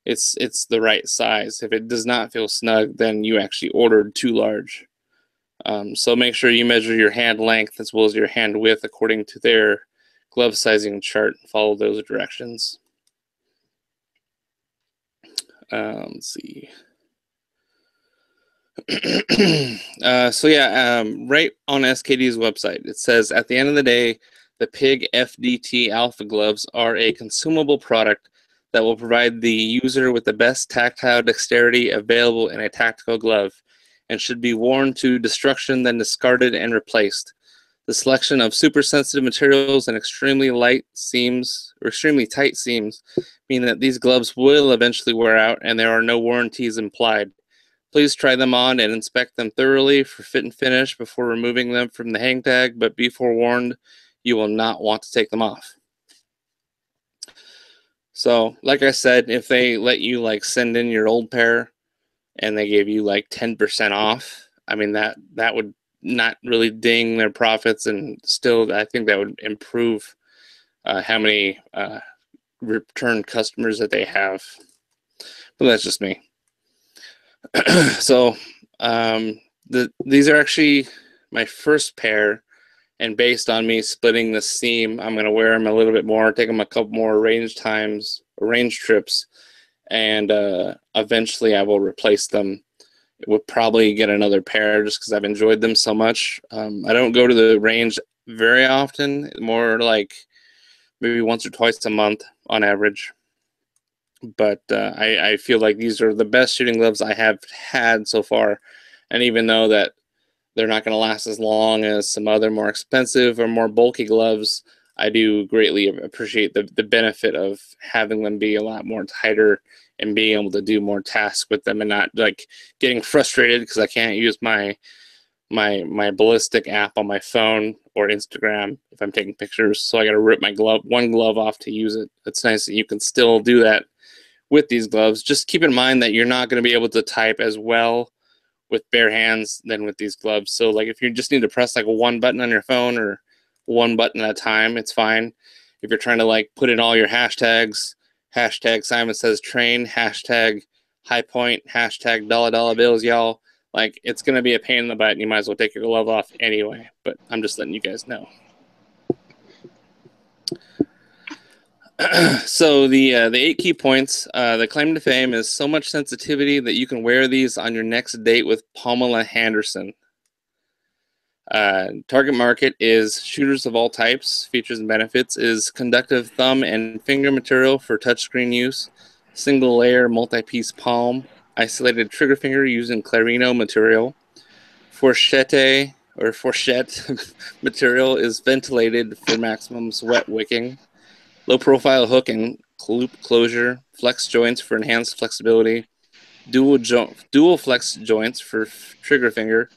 it's the right size. If it does not feel snug, then you actually ordered too large. So make sure you measure your hand length as well as your hand width according to their glove sizing chart. Follow those directions. Let's see. Right on SKD's website, it says, at the end of the day, the Pig FDT Alpha gloves are a consumable product that will provide the user with the best tactile dexterity available in a tactical glove, and should be worn to destruction, then discarded and replaced. The selection of super sensitive materials and extremely tight seams mean that these gloves will eventually wear out, and there are no warranties implied. Please try them on and inspect them thoroughly for fit and finish before removing them from the hang tag, but be forewarned, you will not want to take them off. So, like I said, if they let you like send in your old pair and they gave you like 10% off, I mean, that would not really ding their profits, and still I think that would improve how many return customers that they have. But that's just me. So these are actually my first pair, and based on me splitting the seam, I'm going to wear them a little bit more, take them a couple more range trips, and eventually I will replace them. We'll probably get another pair just because I've enjoyed them so much. I don't go to the range very often, more like maybe once or twice a month on average. But I feel like these are the best shooting gloves I have had so far. And even though that they're not going to last as long as some other more expensive or more bulky gloves, I do greatly appreciate the benefit of having them be a lot more tighter and being able to do more tasks with them, and not like getting frustrated because I can't use my ballistic app on my phone or Instagram if I'm taking pictures. So I got to rip one glove off to use it. It's nice that you can still do that with these gloves. Just keep in mind that you're not going to be able to type as well with bare hands than with these gloves. So like if you just need to press like one button on your phone or one button at a time, it's fine. If you're trying to like put in all your hashtags, hashtag Simon Says Train, hashtag High Point, hashtag dollar bills, y'all, like it's going to be a pain in the butt, and you might as well take your glove off anyway. But I'm just letting you guys know. So the 8 key points, the claim to fame is so much sensitivity that you can wear these on your next date with Pamela Henderson. Target market is shooters of all types. Features and benefits is conductive thumb and finger material for touchscreen use, single layer multi-piece palm, isolated trigger finger using Clarino material, fourchette material is ventilated for maximum sweat wicking. Low profile hook and loop closure, flex joints for enhanced flexibility, dual flex joints for trigger finger,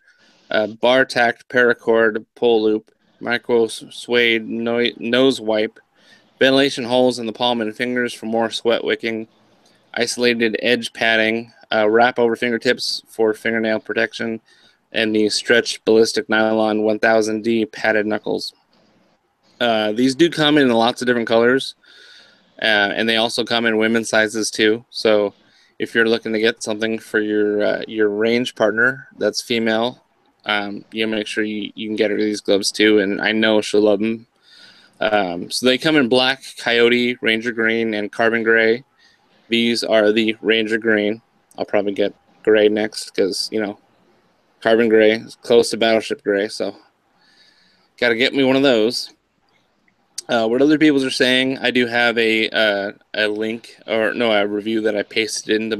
bar tacked paracord pull loop, micro suede nose wipe, ventilation holes in the palm and fingers for more sweat wicking, isolated edge padding, wrap over fingertips for fingernail protection, and the stretch ballistic nylon 1000D padded knuckles. These do come in lots of different colors, and they also come in women's sizes too. So if you're looking to get something for your range partner that's female, you make sure you can get her these gloves too, and I know she'll love them. So they come in black, coyote, ranger green, and carbon gray. These are the ranger green. I'll probably get gray next because, you know, carbon gray is close to battleship gray, so got to get me one of those. What other people are saying, I do have a link, or no, a review that I pasted into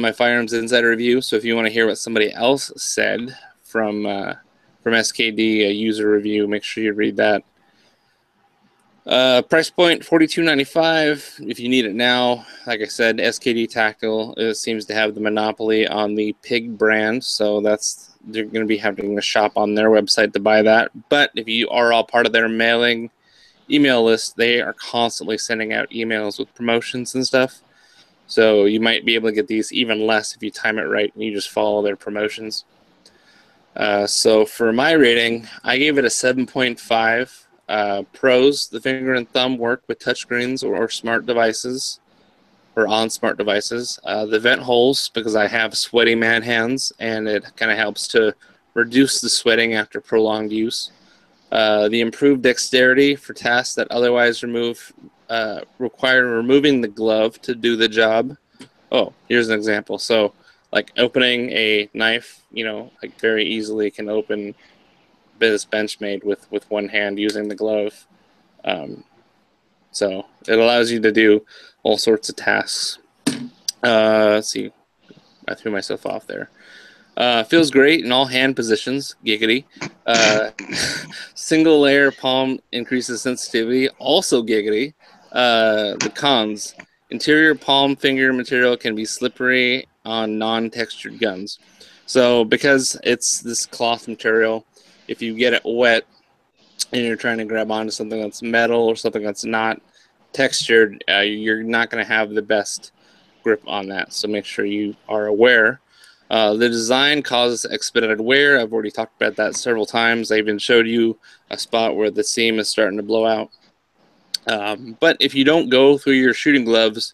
my Firearms Insider review. So if you want to hear what somebody else said from SKD, a user review, make sure you read that. Price point, $42.95 if you need it now. Like I said, SKD Tactical seems to have the monopoly on the Pig brand, so they're going to be having to shop on their website to buy that. But if you are all part of their mailing email list, they are constantly sending out emails with promotions and stuff. So you might be able to get these even less if you time it right and you just follow their promotions. So for my rating, I gave it a 7.5. Pros, the finger and thumb work with touchscreens or smart devices, or on smart devices. The vent holes, because I have sweaty man hands, and it kind of helps to reduce the sweating after prolonged use. The improved dexterity for tasks that otherwise require removing the glove to do the job. Oh, here's an example. So, like opening a knife, you know, like very easily can open this bench made with one hand using the glove. So it allows you to do all sorts of tasks. Let's see, I threw myself off there. Feels great in all hand positions, giggity. Single layer palm increases sensitivity, also giggity. The cons, interior palm finger material can be slippery on non-textured guns. So because it's this cloth material, if you get it wet and you're trying to grab onto something that's metal or something that's not textured, you're not going to have the best grip on that. So make sure you are aware. The design causes expedited wear. I've already talked about that several times. I even showed you a spot where the seam is starting to blow out. But if you don't go through your shooting gloves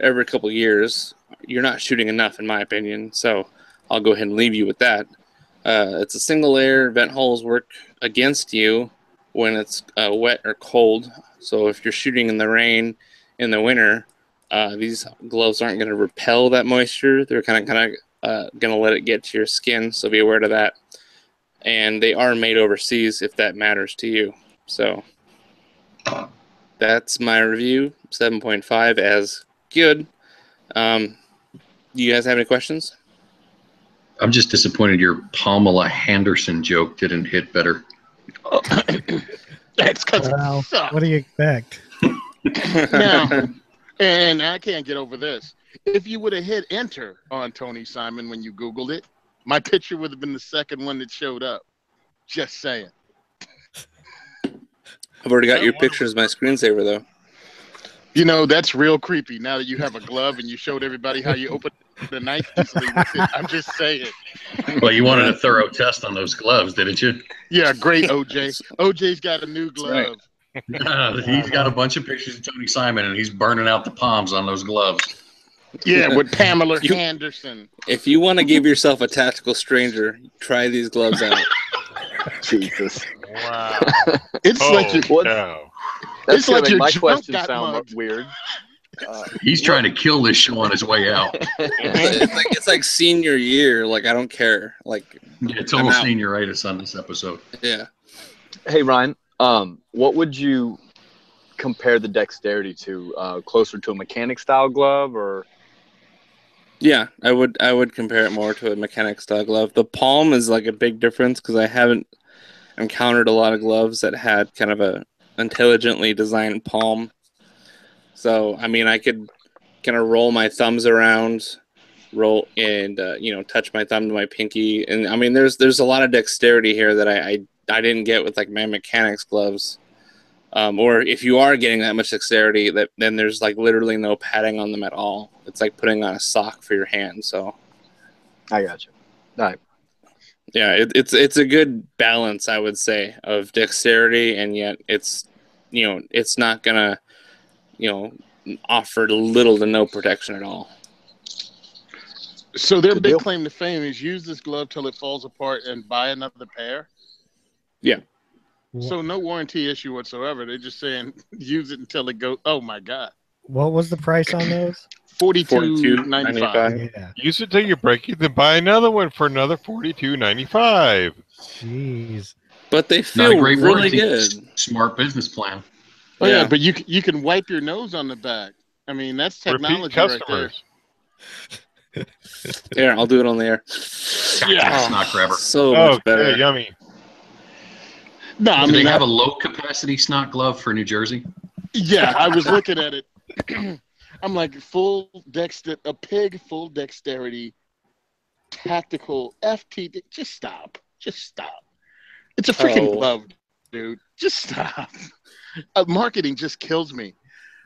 every couple years, you're not shooting enough, in my opinion. So I'll go ahead and leave you with that. It's a single layer. Vent holes work against you when it's wet or cold. So if you're shooting in the rain in the winter, these gloves aren't going to repel that moisture. They're kind of going to let it get to your skin. So be aware of that. And they are made overseas if that matters to you. So that's my review. 7.5 as good. Do you guys have any questions? I'm just disappointed your Pamela Henderson joke didn't hit better. That's because well, what do you expect? Now, and I can't get over this. If you would have hit enter on Tony Simon when you Googled it, my picture would have been the second one that showed up. Just saying. I've already got your picture as my screensaver, though. You know, that's real creepy now that you have a glove and you showed everybody how you open the knife. I'm just saying. Well, you wanted a thorough test on those gloves, didn't you? Yeah, great, OJ. OJ's got a new glove. Right. He's got a bunch of pictures of Tony Simon, and he's burning out the palms on those gloves. Yeah, with Pamela Henderson. If you want to give yourself a tactical stranger, try these gloves out. Jesus. Wow. It's like you... No. That's like your my question sound weird. He's trying to kill this show on his way out. it's like senior year. Like, I don't care. Like, yeah, total senioritis on this episode. Yeah. Hey, Ryan, what would you compare the dexterity to? Closer to a mechanic style glove, or? Yeah, I would compare it more to a mechanic style glove. The palm is like a big difference because I haven't encountered a lot of gloves that had kind of a intelligently designed palm. So I mean, I could kind of roll my thumbs around, and you know, touch my thumb to my pinky, and I mean, there's a lot of dexterity here that I didn't get with like my mechanics gloves. Or if you are getting that much dexterity, then there's like literally no padding on them at all. It's like putting on a sock for your hand. So I got you. All right. Yeah, it's a good balance, I would say, of dexterity, and yet it's, you know, it's not gonna, you know, offer little to no protection at all. So their big claim to fame is use this glove till it falls apart and buy another pair? Yeah. So no warranty issue whatsoever. They're just saying use it until it goes. Oh, my God. What was the price on those? $42.95. Yeah. Use it till you break it, then buy another one for another $42.95. Jeez. But they feel really good. Smart business plan. Oh, yeah, but you can wipe your nose on the back. I mean, that's technology right there. Here, I'll do it on the air. Yeah, that's not forever. So much better. Yummy. No, I mean, they have a low capacity snot glove for New Jersey. Yeah, I was looking at it. I'm like a pig full dexterity tactical FT. Just stop. Just stop. It's a freaking glove, dude. Just stop. Marketing just kills me.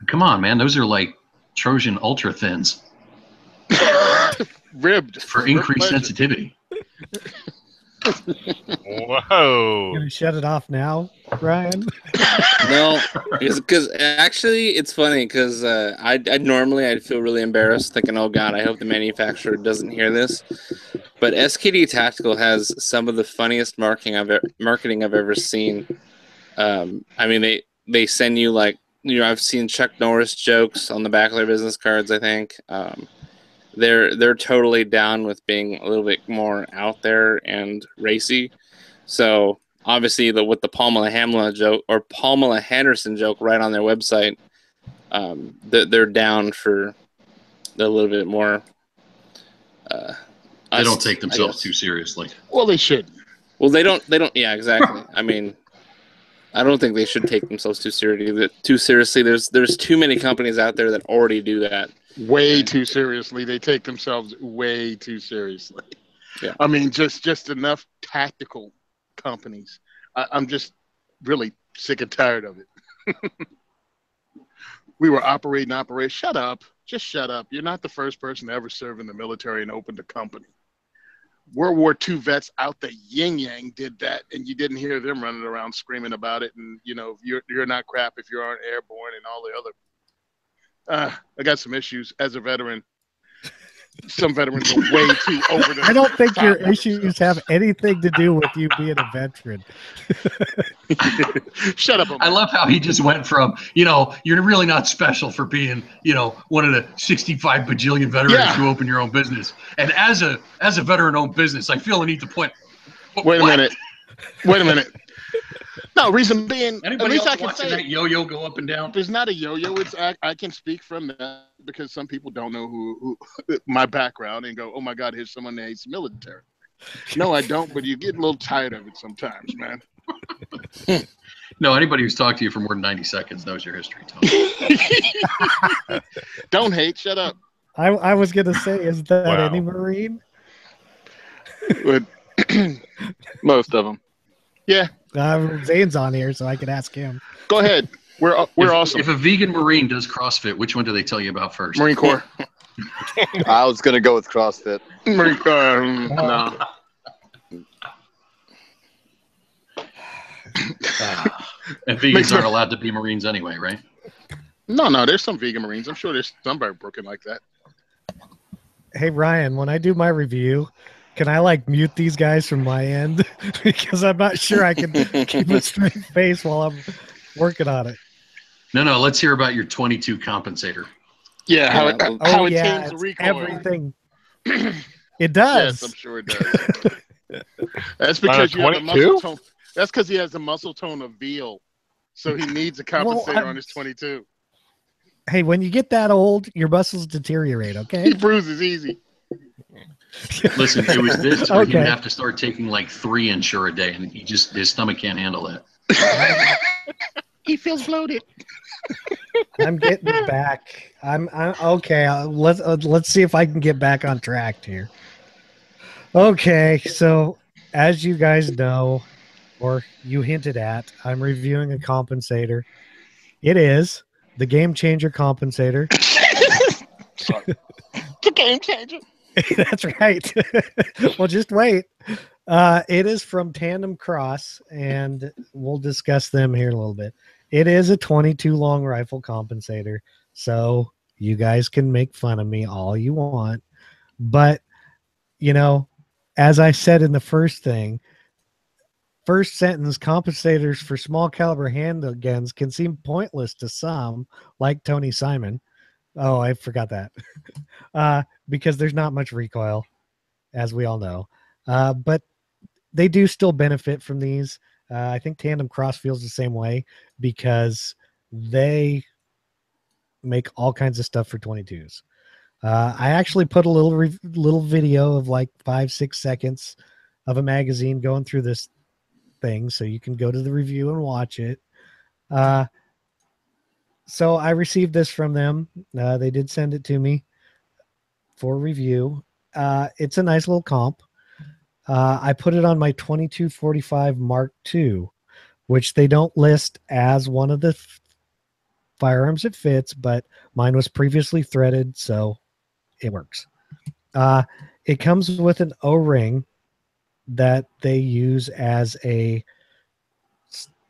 Come on, man. Those are like Trojan ultra thins. Ribbed. For increased sensitivity. Whoa. Gonna shut it off now, Ryan? No, because actually it's funny because I'd feel really embarrassed thinking, oh God, I hope the manufacturer doesn't hear this. But SKD Tactical has some of the funniest marketing I've ever seen. I mean, they send you like, you know, I've seen Chuck Norris jokes on the back of their business cards, I think. They're totally down with being a little bit more out there and racy. So obviously with the Pamela Hamlin joke or Pamela Henderson joke right on their website, they're down for a little bit more. They don't take themselves too seriously. Well, they should. Well, they don't. Yeah, exactly. I mean, I don't think they should take themselves too seriously. There's too many companies out there that already do that. Way too seriously. They take themselves way too seriously. Yeah. I mean, just enough tactical companies. I'm just really sick and tired of it. We were operating. Shut up. Just shut up. You're not the first person to ever serve in the military and opened a company. World War II vets out the yin-yang did that, and you didn't hear them running around screaming about it. And, you know, you're not crap if you aren't airborne and all the other. I got some issues as a veteran. Some veterans are way too over the top. I don't think your issues have anything to do with you being a veteran. Shut up. I love how he just went from, you know, you're really not special for being, you know, one of the 65 bajillion veterans who open your own business. And as a veteran-owned business, I feel the need to point. Wait a minute. No, reason being, anybody at least I can say that yo-yo go up and down. There's not a yo-yo. It's I can speak from that because some people don't know who my background and go, oh my God, here's someone that hates the military. No, I don't. But you get a little tired of it sometimes, man. No, anybody who's talked to you for more than 90 seconds knows your history, Tom. Don't hate. Shut up. I was gonna say, is that any Marine? Most of them. Yeah. Zane's on here, so I could ask him. Go ahead. We're awesome. If a vegan Marine does CrossFit, which one do they tell you about first? Marine Corps. I was going to go with CrossFit. Marine Corps. No. And vegans aren't allowed to be Marines anyway, right? No, there's some vegan Marines. I'm sure there's somebody broken like that. Hey, Ryan, when I do my review, can I like mute these guys from my end? Because I'm not sure I can keep a straight face while I'm working on it. No. Let's hear about your 22 compensator. Yeah. How it changes the recoil. Everything. It does. Yes, I'm sure it does. That's because you have a muscle tone. That's because he has the muscle tone of veal. So he needs a compensator on his 22. Hey, when you get that old, your muscles deteriorate. Okay. He bruises easy. Listen, it was this where he'd have to start taking like 3 Ensure a day, and he just his stomach can't handle that. He feels bloated. I'm getting back. I'm okay. Let's see if I can get back on track here. Okay, so as you guys know, or you hinted at, I'm reviewing a compensator. It is the Game Changer compensator. The Game Changer. That's right. Well, just wait. It is from Tandem Cross, and we'll discuss them here in a little bit. It is a 22 long rifle compensator, so you guys can make fun of me all you want. But you know, as I said in the first thing, first sentence, compensators for small caliber handguns can seem pointless to some, like Tony Simon. Oh, I forgot that. Because there's not much recoil, as we all know. But they do still benefit from these. I think Tandem Cross feels the same way because they make all kinds of stuff for 22s. I actually put a little video of like 5-6 seconds of a magazine going through this thing, so you can go to the review and watch it. So I received this from them. They did send it to me for review. It's a nice little comp. I put it on my 22-45 Mark II, which they don't list as one of the firearms it fits, but mine was previously threaded, so it works. It comes with an O-ring that they use as a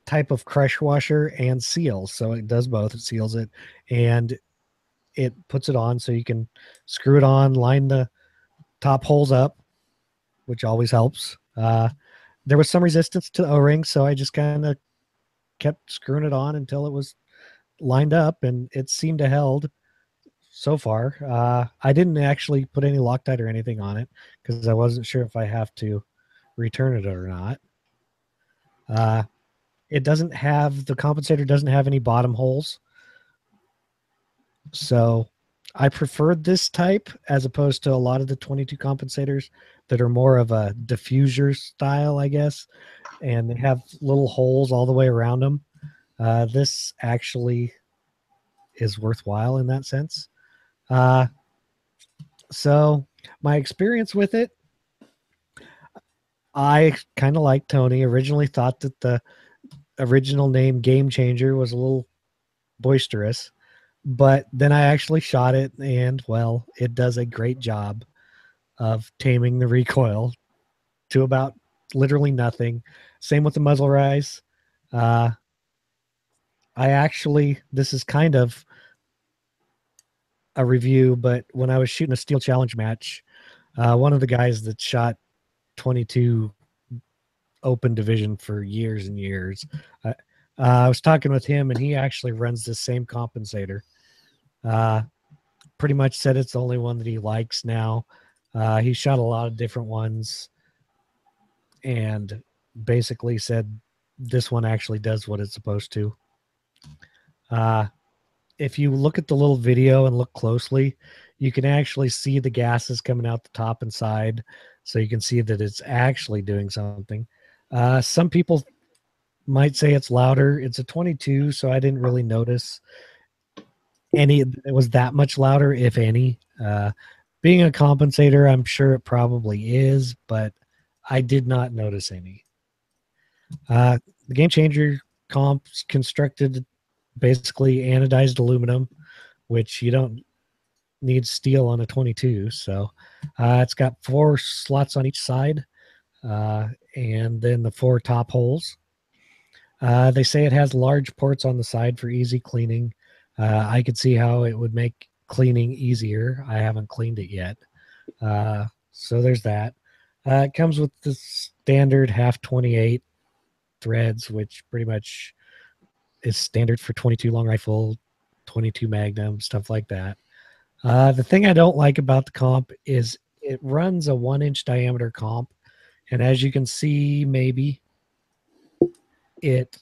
type of crush washer and seal. So it does both. It seals it and it puts it on, so you can screw it on, line the top holes up, which always helps. There was some resistance to the O-ring, so I just kind of kept screwing it on until it was lined up, and it seemed to held so far. I didn't actually put any Loctite or anything on it because I wasn't sure if I have to return it or not. It doesn't have, the compensator doesn't have any bottom holes. So I preferred this type as opposed to a lot of the 22 compensators that are more of a diffuser style, I guess. And they have little holes all the way around them. This actually is worthwhile in that sense. So my experience with it, I kind of like Tony. Originally thought that the original name Game Changer was a little boisterous, but then I actually shot it, and well, it does a great job of taming the recoil to about literally nothing. Same with the muzzle rise. I actually, this is kind of a review, but when I was shooting a Steel Challenge match, one of the guys that shot 22 open division for years and years, I was talking with him, and he actually runs the same compensator. Pretty much said it's the only one that he likes now. He shot a lot of different ones and basically said this one actually does what it's supposed to. If you look at the little video and look closely, you can actually see the gases coming out the top and side, so you can see that it's actually doing something. Some people might say it's louder. It's a 22, so I didn't really notice any, it was that much louder, if any. Being a compensator, I'm sure it probably is, but I did not notice any. The Game Changer comps constructed basically anodized aluminum, which you don't need steel on a 22. So it's got 4 slots on each side, and then the 4 top holes. They say it has large ports on the side for easy cleaning. I could see how it would make cleaning easier. I haven't cleaned it yet. So there's that. It comes with the standard half 28 threads, which pretty much is standard for 22 long rifle, 22 Magnum, stuff like that. The thing I don't like about the comp is it runs a 1-inch diameter comp, and as you can see, maybe it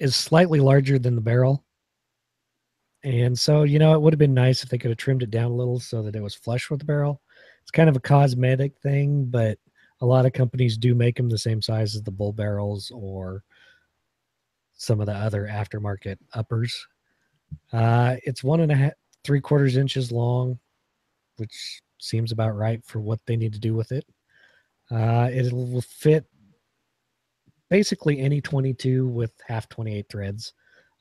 is slightly larger than the barrel. And so, you know, it would have been nice if they could have trimmed it down a little so that it was flush with the barrel. It's kind of a cosmetic thing, but a lot of companies do make them the same size as the bull barrels or some of the other aftermarket uppers. It's 1 3/4 inches long, which seems about right for what they need to do with it. It will fit basically any 22 with half 28 threads.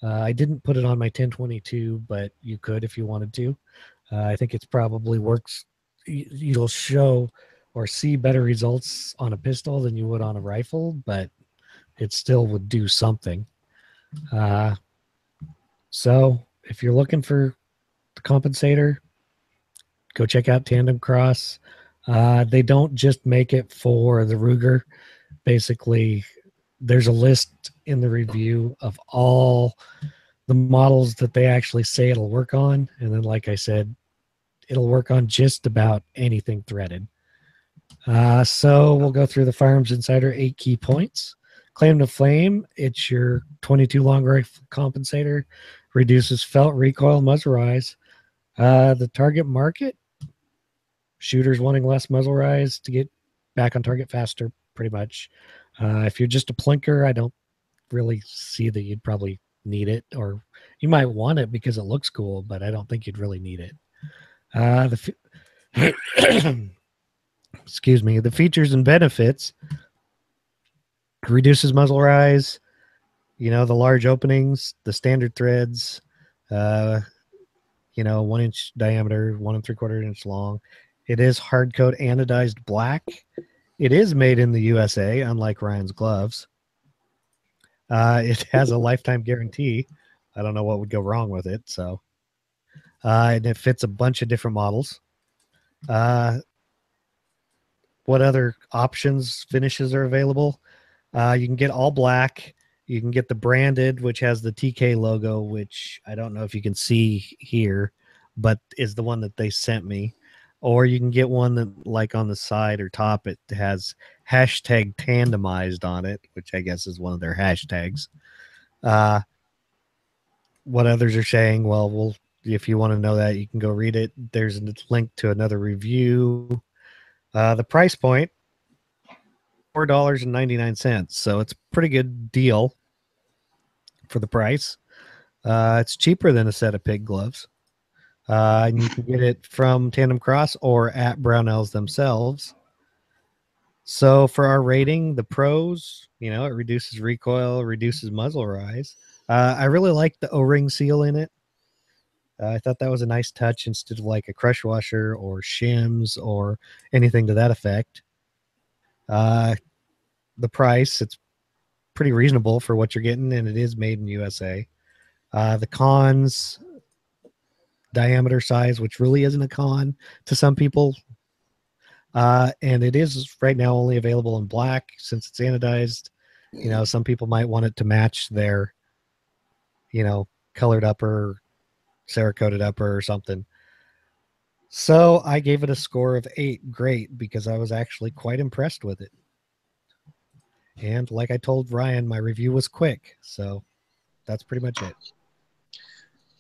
I didn't put it on my 10-22, but you could if you wanted to. I think it's probably works. You'll show or see better results on a pistol than you would on a rifle, but it still would do something. So if you're looking for the compensator, go check out Tandem Cross. They don't just make it for the Ruger. Basically, there's a list in the review of all the models that they actually say it'll work on. And then, like I said, it'll work on just about anything threaded. So we'll go through the Firearms Insider 8 key points. Claim to flame, it's your 22 long rifle compensator, reduces felt, recoil, muzzle rise. The target market, shooters wanting less muzzle rise to get back on target faster, pretty much. If you're just a plinker, I don't really see that you'd probably need it, or you might want it because it looks cool, but I don't think you'd really need it. Excuse me. The features and benefits, reduces muzzle rise, you know, the large openings, the standard threads, you know, 1 inch diameter, 1 3/4 inch long. It is hard coat anodized black. It is made in the USA, unlike Ryan's gloves. It has a lifetime guarantee. I don't know what would go wrong with it. So, and it fits a bunch of different models. What other options, finishes are available? You can get all black. You can get the branded, which has the TK logo, which I don't know if you can see here, but is the one that they sent me. Or you can get one that, like, on the side or top, it has hashtag tandemized on it, which I guess is one of their hashtags. What others are saying, well, if you want to know that, you can go read it. There's a link to another review. The price point, $4.99. So it's a pretty good deal for the price. It's cheaper than a set of pig gloves. And you can get it from Tandem Cross or at Brownells themselves. So for our rating, the pros, you know, it reduces recoil, reduces muzzle rise. I really like the O-ring seal in it. I thought that was a nice touch instead of like a crush washer or shims or anything to that effect. The price, it's pretty reasonable for what you're getting, and it is made in USA. The cons, diameter size, which really isn't a con to some people. And it is right now only available in black since it's anodized. You know, some people might want it to match their, you know, colored upper, Cerakoted upper or something. So I gave it a score of 8. Great, because I was actually quite impressed with it. And like I told Ryan, my review was quick. So that's pretty much it.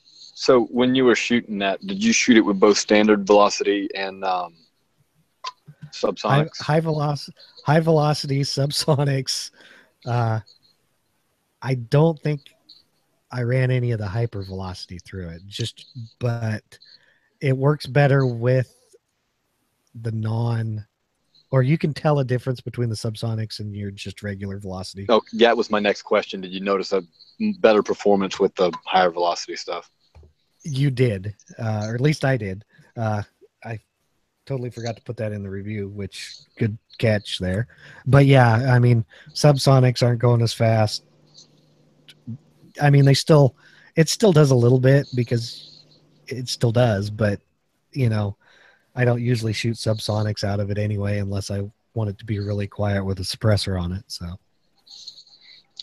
So when you were shooting that, did you shoot it with both standard velocity and subsonics? High velocity, subsonics. I don't think I ran any of the hyper velocity through it, but it works better with the or you can tell a difference between the subsonics and your just regular velocity. Oh, that was my next question. Did you notice a better performance with the higher velocity stuff? You did, or at least I did. I totally forgot to put that in the review, which good catch there. But yeah, I mean, subsonics aren't going as fast. I mean, it still does a little bit because it still does, but you know, I don't usually shoot subsonics out of it anyway, unless I want it to be really quiet with a suppressor on it. So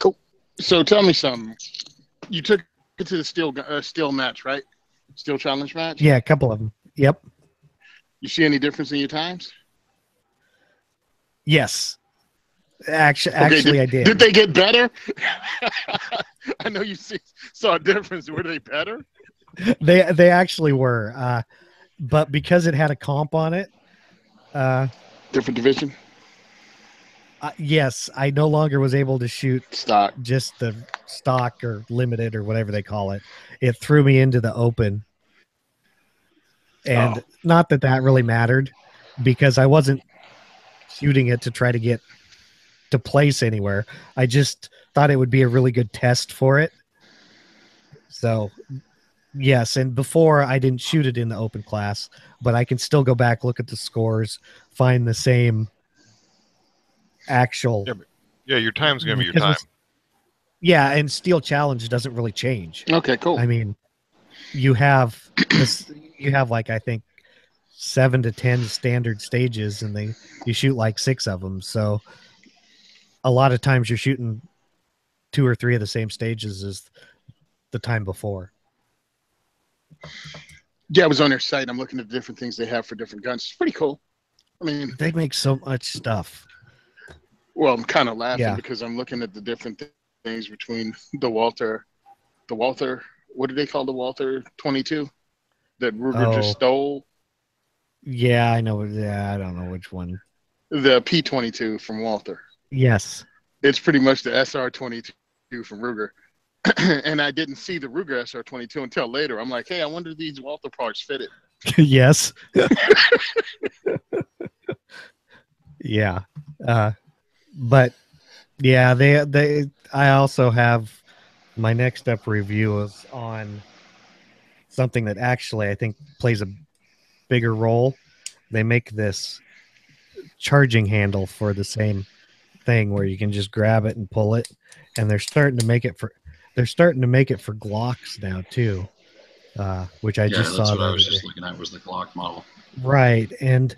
cool. So tell me something. You took it to the steel match, right? Steel challenge match? Yeah, a couple of them. Yep. You see any difference in your times? Yes. Actually, I did. Did they get better? I know you saw a difference. Were they better? They actually were. But because it had a comp on it. Different division? Yes, I no longer was able to shoot stock, just the stock or limited or whatever they call it. It threw me into the open. And not that that really mattered, because I wasn't shooting it to try to get to place anywhere. I just thought it would be a really good test for it. So, yes, and before I didn't shoot it in the open class, but I can still go back, look at the scores, find the same actual. Yeah, your time's gonna be your time. Yeah, and steel challenge doesn't really change. Okay, cool. I mean, you have this, you have like I think 7 to 10 standard stages, and you shoot like 6 of them. So a lot of times you're shooting 2 or 3 of the same stages as the time before. Yeah, I was on their site, and I'm looking at the different things they have for different guns. It's pretty cool. I mean, they make so much stuff. Well, I'm kind of laughing because I'm looking at the different things between the Walther, what do they call the Walther 22 that Ruger just stole? Yeah, I know. Yeah, I don't know which one. The P22 from Walther. Yes. It's pretty much the SR22 from Ruger. And I didn't see the Ruger SR22 until later. I'm like, hey, I wonder if these Walther parts fit it. Yes. Yeah. But yeah, I also have my next up review is on something that actually I think plays a bigger role. They make this charging handle for the same thing where you can just grab it and pull it, and they're starting to make it for Glocks now too, which I just saw. I was just looking at was the Glock model, right? And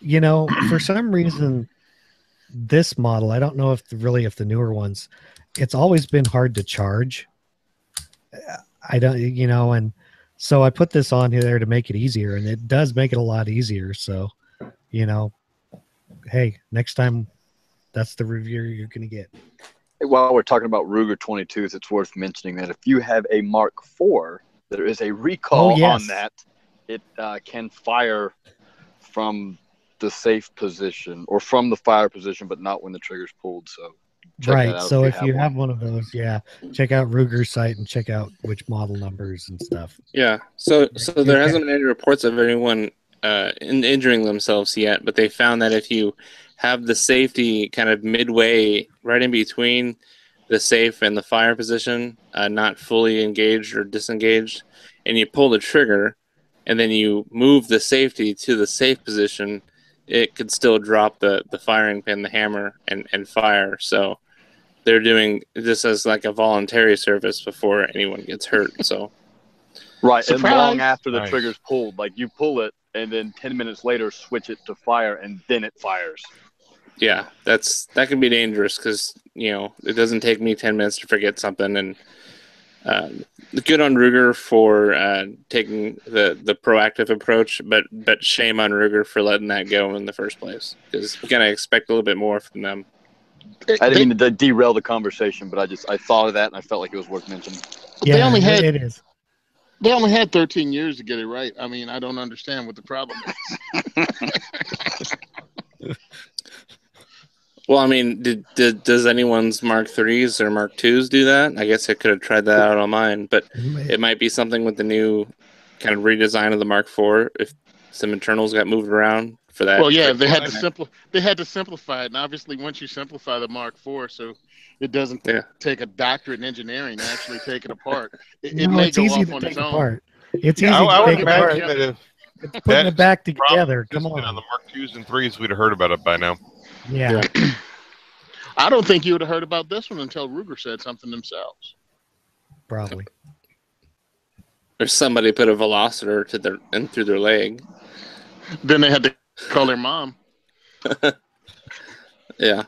you know, for some reason, this model, I don't know if really the newer ones, it's always been hard to charge. I don't, you know, and so I put this on here to make it easier, and it does make it a lot easier. So, you know, hey, next time, that's the review you're going to get. While we're talking about Ruger 22s, it's worth mentioning that if you have a Mark IV, there is a recall on that. It can fire from the safe position or from the fire position, but not when the trigger's pulled. So right. So if you have one of those, yeah, check out Ruger's site and check out which model numbers and stuff. Yeah. So there hasn't been any reports of anyone injuring themselves yet, but they found that if you have the safety kind of midway, right in between the safe and the fire position, not fully engaged or disengaged, and you pull the trigger and then you move the safety to the safe position, it could still drop the firing pin, the hammer, and fire. So they're doing this as like a voluntary service before anyone gets hurt. So right, surprise! And long after the trigger's pulled, like you pull it and then 10 minutes later switch it to fire and then it fires. Yeah, that can be dangerous because, you know, it doesn't take me 10 minutes to forget something. And good on Ruger for taking the proactive approach, but shame on Ruger for letting that go in the first place, because you're gonna expect a little bit more from them. I didn't mean to derail the conversation, but I thought of that and I felt like it was worth mentioning. Yeah, They only had 13 years to get it right. I mean, I don't understand what the problem is. Well, I mean, does anyone's Mark IIIs or Mark IIs do that? I guess I could have tried that out on mine, but it might be something with the new kind of redesign of the Mark IV. If some internals got moved around for that. Well, yeah, they had to simplify it, and obviously, once you simplify the Mark IV, so it doesn't take a doctorate in engineering to actually take it apart. It may go off on its own. It's easy to take apart. It's putting it back together. Come on, the Mark IIs and IIIs, we'd have heard about it by now. Yeah. I don't think you would have heard about this one until Ruger said something themselves. Probably. Or somebody put a velociter in through their leg. Then they had to call their mom. Yeah.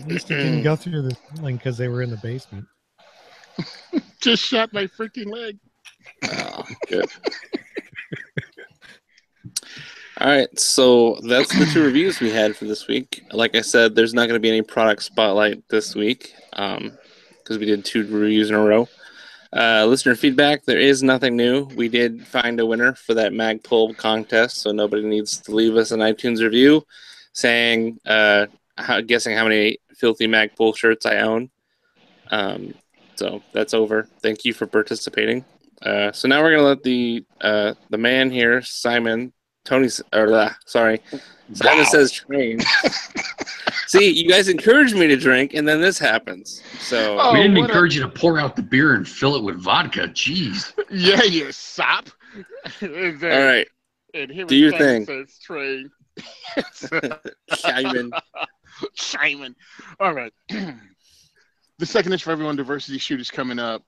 At least it didn't go through the ceiling because they were in the basement. Just shot my freaking leg. Oh, good. All right, so that's the 2 reviews we had for this week. Like I said, there's not going to be any product spotlight this week because we did 2 reviews in a row. Listener feedback, there is nothing new. We did find a winner for that Magpul contest, so nobody needs to leave us an iTunes review saying, guessing how many filthy Magpul shirts I own. So that's over. Thank you for participating. So now we're going to let the man here, Simon Says Train. See, you guys encourage me to drink, and then this happens. So we didn't encourage you to pour out the beer and fill it with vodka. Jeez. Yeah, you sop. All right. Do your thing. Says Train. Simon. All right. The second is for everyone. Diversity shoot is coming up.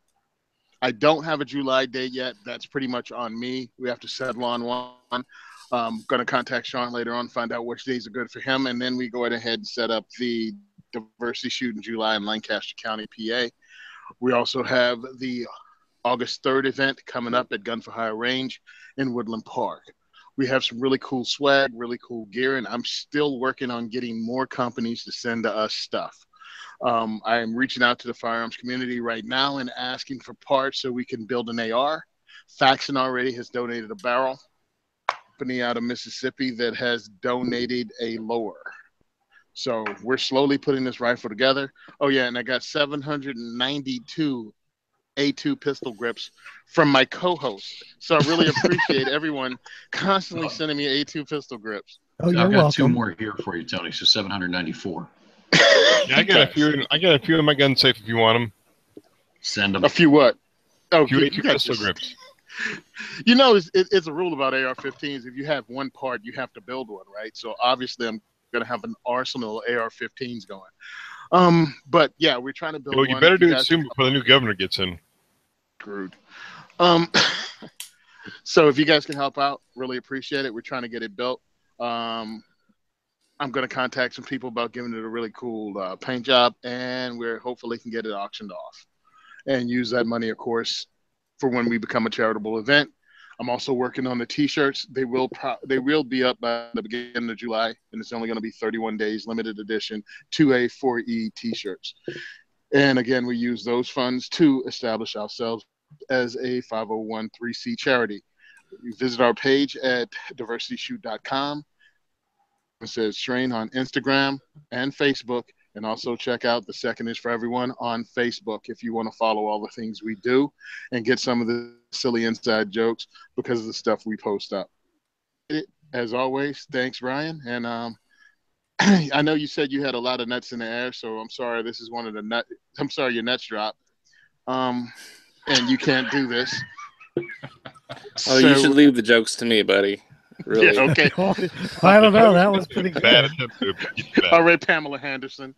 I don't have a July date yet. That's pretty much on me. We have to settle on one. Going to contact Sean later on, find out which days are good for him. And then we go ahead and set up the diversity shoot in July in Lancaster County, PA. We also have the August 3rd event coming up at Gun for Hire Range in Woodland Park. We have some really cool swag, really cool gear, and I'm still working on getting more companies to send to us stuff. I am reaching out to the firearms community right now and asking for parts so we can build an AR. Faxon already has donated a barrel. Company out of Mississippi that has donated a lower. So we're slowly putting this rifle together. Oh, yeah, and I got 792 A2 pistol grips from my co-host. So I really appreciate everyone constantly sending me A2 pistol grips. Oh, you're welcome. I've got two more here for you, Tony, so 794. Yeah, I got a few in my gun safe if you want them. Send them. A few what? Oh, a few A2 pistol grips. You know, it's a rule about AR-15s. If you have one part, you have to build one, right? So obviously I'm going to have an arsenal of AR-15s going. But, yeah, we're trying to build one. You better do it soon before the new governor gets in. Screwed. So if you guys can help out, really appreciate it. We're trying to get it built. I'm going to contact some people about giving it a really cool paint job, and we hopefully can get it auctioned off and use that money, of course, for when we become a charitable event. I'm also working on the t-shirts. They will be up by the beginning of July, and it's only going to be 31 days, limited edition 2A4E t-shirts. And again, we use those funds to establish ourselves as a 501(c)(3) charity. You visit our page at diversityshoot.com. It says Train on Instagram and Facebook, and also check out The Second Is For Everyone on Facebook if you want to follow all the things we do and get some of the silly inside jokes because of the stuff we post up. As always, thanks, Ryan. And I know you said you had a lot of nuts in the air, so I'm sorry. This is one of the nuts. I'm sorry your nuts dropped. And you can't do this. Oh, you should leave the jokes to me, buddy. Really? Yeah, okay. I don't know. That was pretty good. Bad. All right, Pamela Henderson.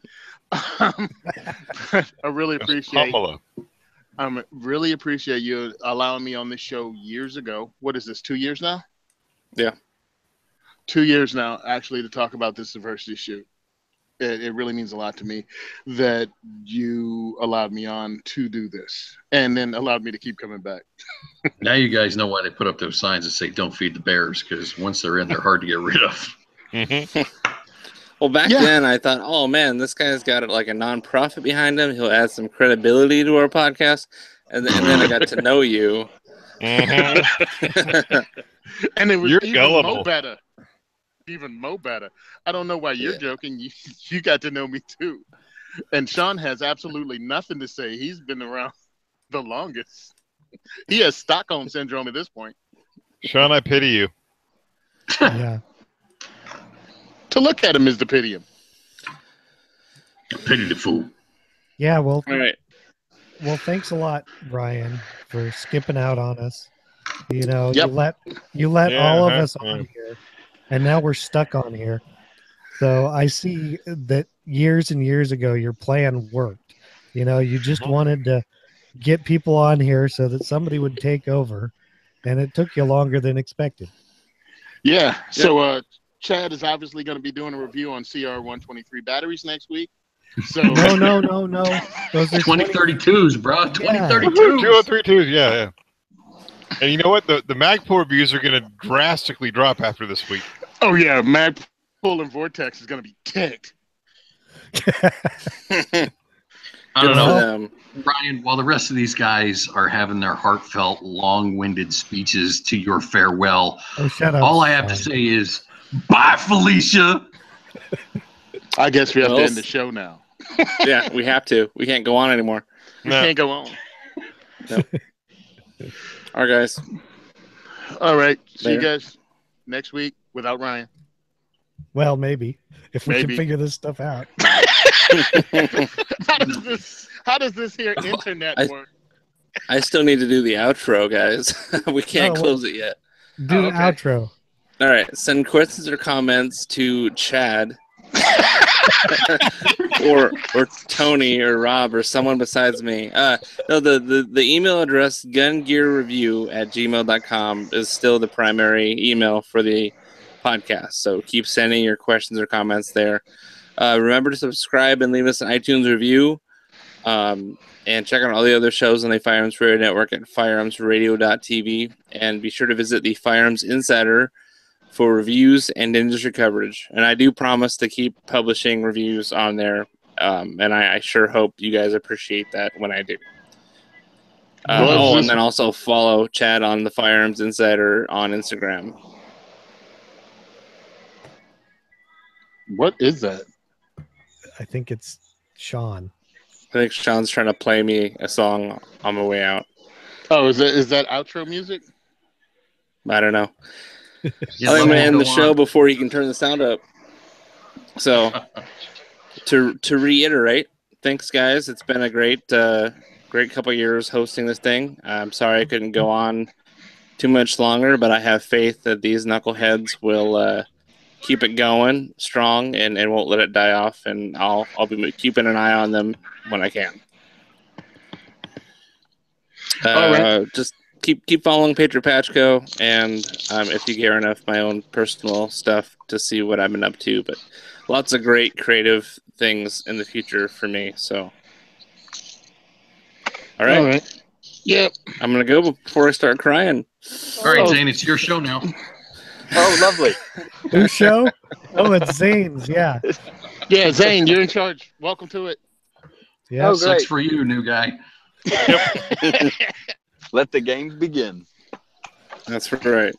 I really appreciate Pamela. Really appreciate you allowing me on this show years ago. What is this? 2 years now? Yeah. 2 years now, actually, to talk about this diversity shoot. It really means a lot to me that you allowed me on to do this and then allowed me to keep coming back. Now you guys know why they put up those signs that say don't feed the bears, because once they're in, they're hard to get rid of. Well, back then I thought, oh, man, this guy's got like a nonprofit behind him. He'll add some credibility to our podcast. And then I got to know you. And it was even more better. I don't know why you're joking. You got to know me too. And Sean has absolutely nothing to say. He's been around the longest. He has Stockholm syndrome at this point. Sean, I pity you. Yeah. To look at him is to pity him. Pity the fool. Yeah, well. All right. Well, thanks a lot, Ryan, for skipping out on us. You know, you let all of us on here. And now we're stuck on here. So I see that years and years ago, your plan worked. You know, you just wanted to get people on here so that somebody would take over. And it took you longer than expected. Yeah. So Chad is obviously going to be doing a review on CR123 batteries next week. So No. Those are 2032s, bro. 2032s. 2032s, yeah. And you know what? The Magpul reviews are going to drastically drop after this week. Oh, yeah. Magpul and Vortex is going to be ticked. I don't know. Brian, while the rest of these guys are having their heartfelt, long-winded speeches to your farewell, all I have to say is, bye, Felicia. I guess we have to end the show now. Yeah, we have to. We can't go on anymore. We can't go on. No. All right, guys. All right. See you guys next week without Ryan. Well, maybe. If we can figure this stuff out. How does this here internet work? I still need to do the outro, guys. We can't close it yet. Do the outro. All right. Send questions or comments to Chad or Tony or Rob or someone besides me. No, the email address gungearreview@gmail.com is still the primary email for the podcast. So keep sending your questions or comments there. Remember to subscribe and leave us an iTunes review. And check out all the other shows on the Firearms Radio Network at firearmsradio.tv. And be sure to visit the Firearms Insider for reviews and industry coverage. And I do promise to keep publishing reviews on there. And I sure hope you guys appreciate that when I do. Oh, and then also follow Chad on the Firearms Insider on Instagram. What is that? I think it's Sean. I think Sean's trying to play me a song on my way out. Oh, is that outro music? I don't know. I think I'm gonna end the show before he can turn the sound up. So, to reiterate, thanks guys. It's been a great couple years hosting this thing. I'm sorry I couldn't go on too much longer, but I have faith that these knuckleheads will keep it going strong and won't let it die off. And I'll be keeping an eye on them when I can. Right. Just keep following Patriot Patch Co. And if you care enough, my own personal stuff to see what I've been up to. But lots of great creative things in the future for me. So, all right. Yep. I'm gonna go before I start crying. All right, Zane, it's your show now. Oh, lovely. Who's show? Oh, it's Zane's. Yeah. Yeah, Zane, you're in charge. Welcome to it. Yeah, oh, sucks for you, new guy. Let the games begin. That's right.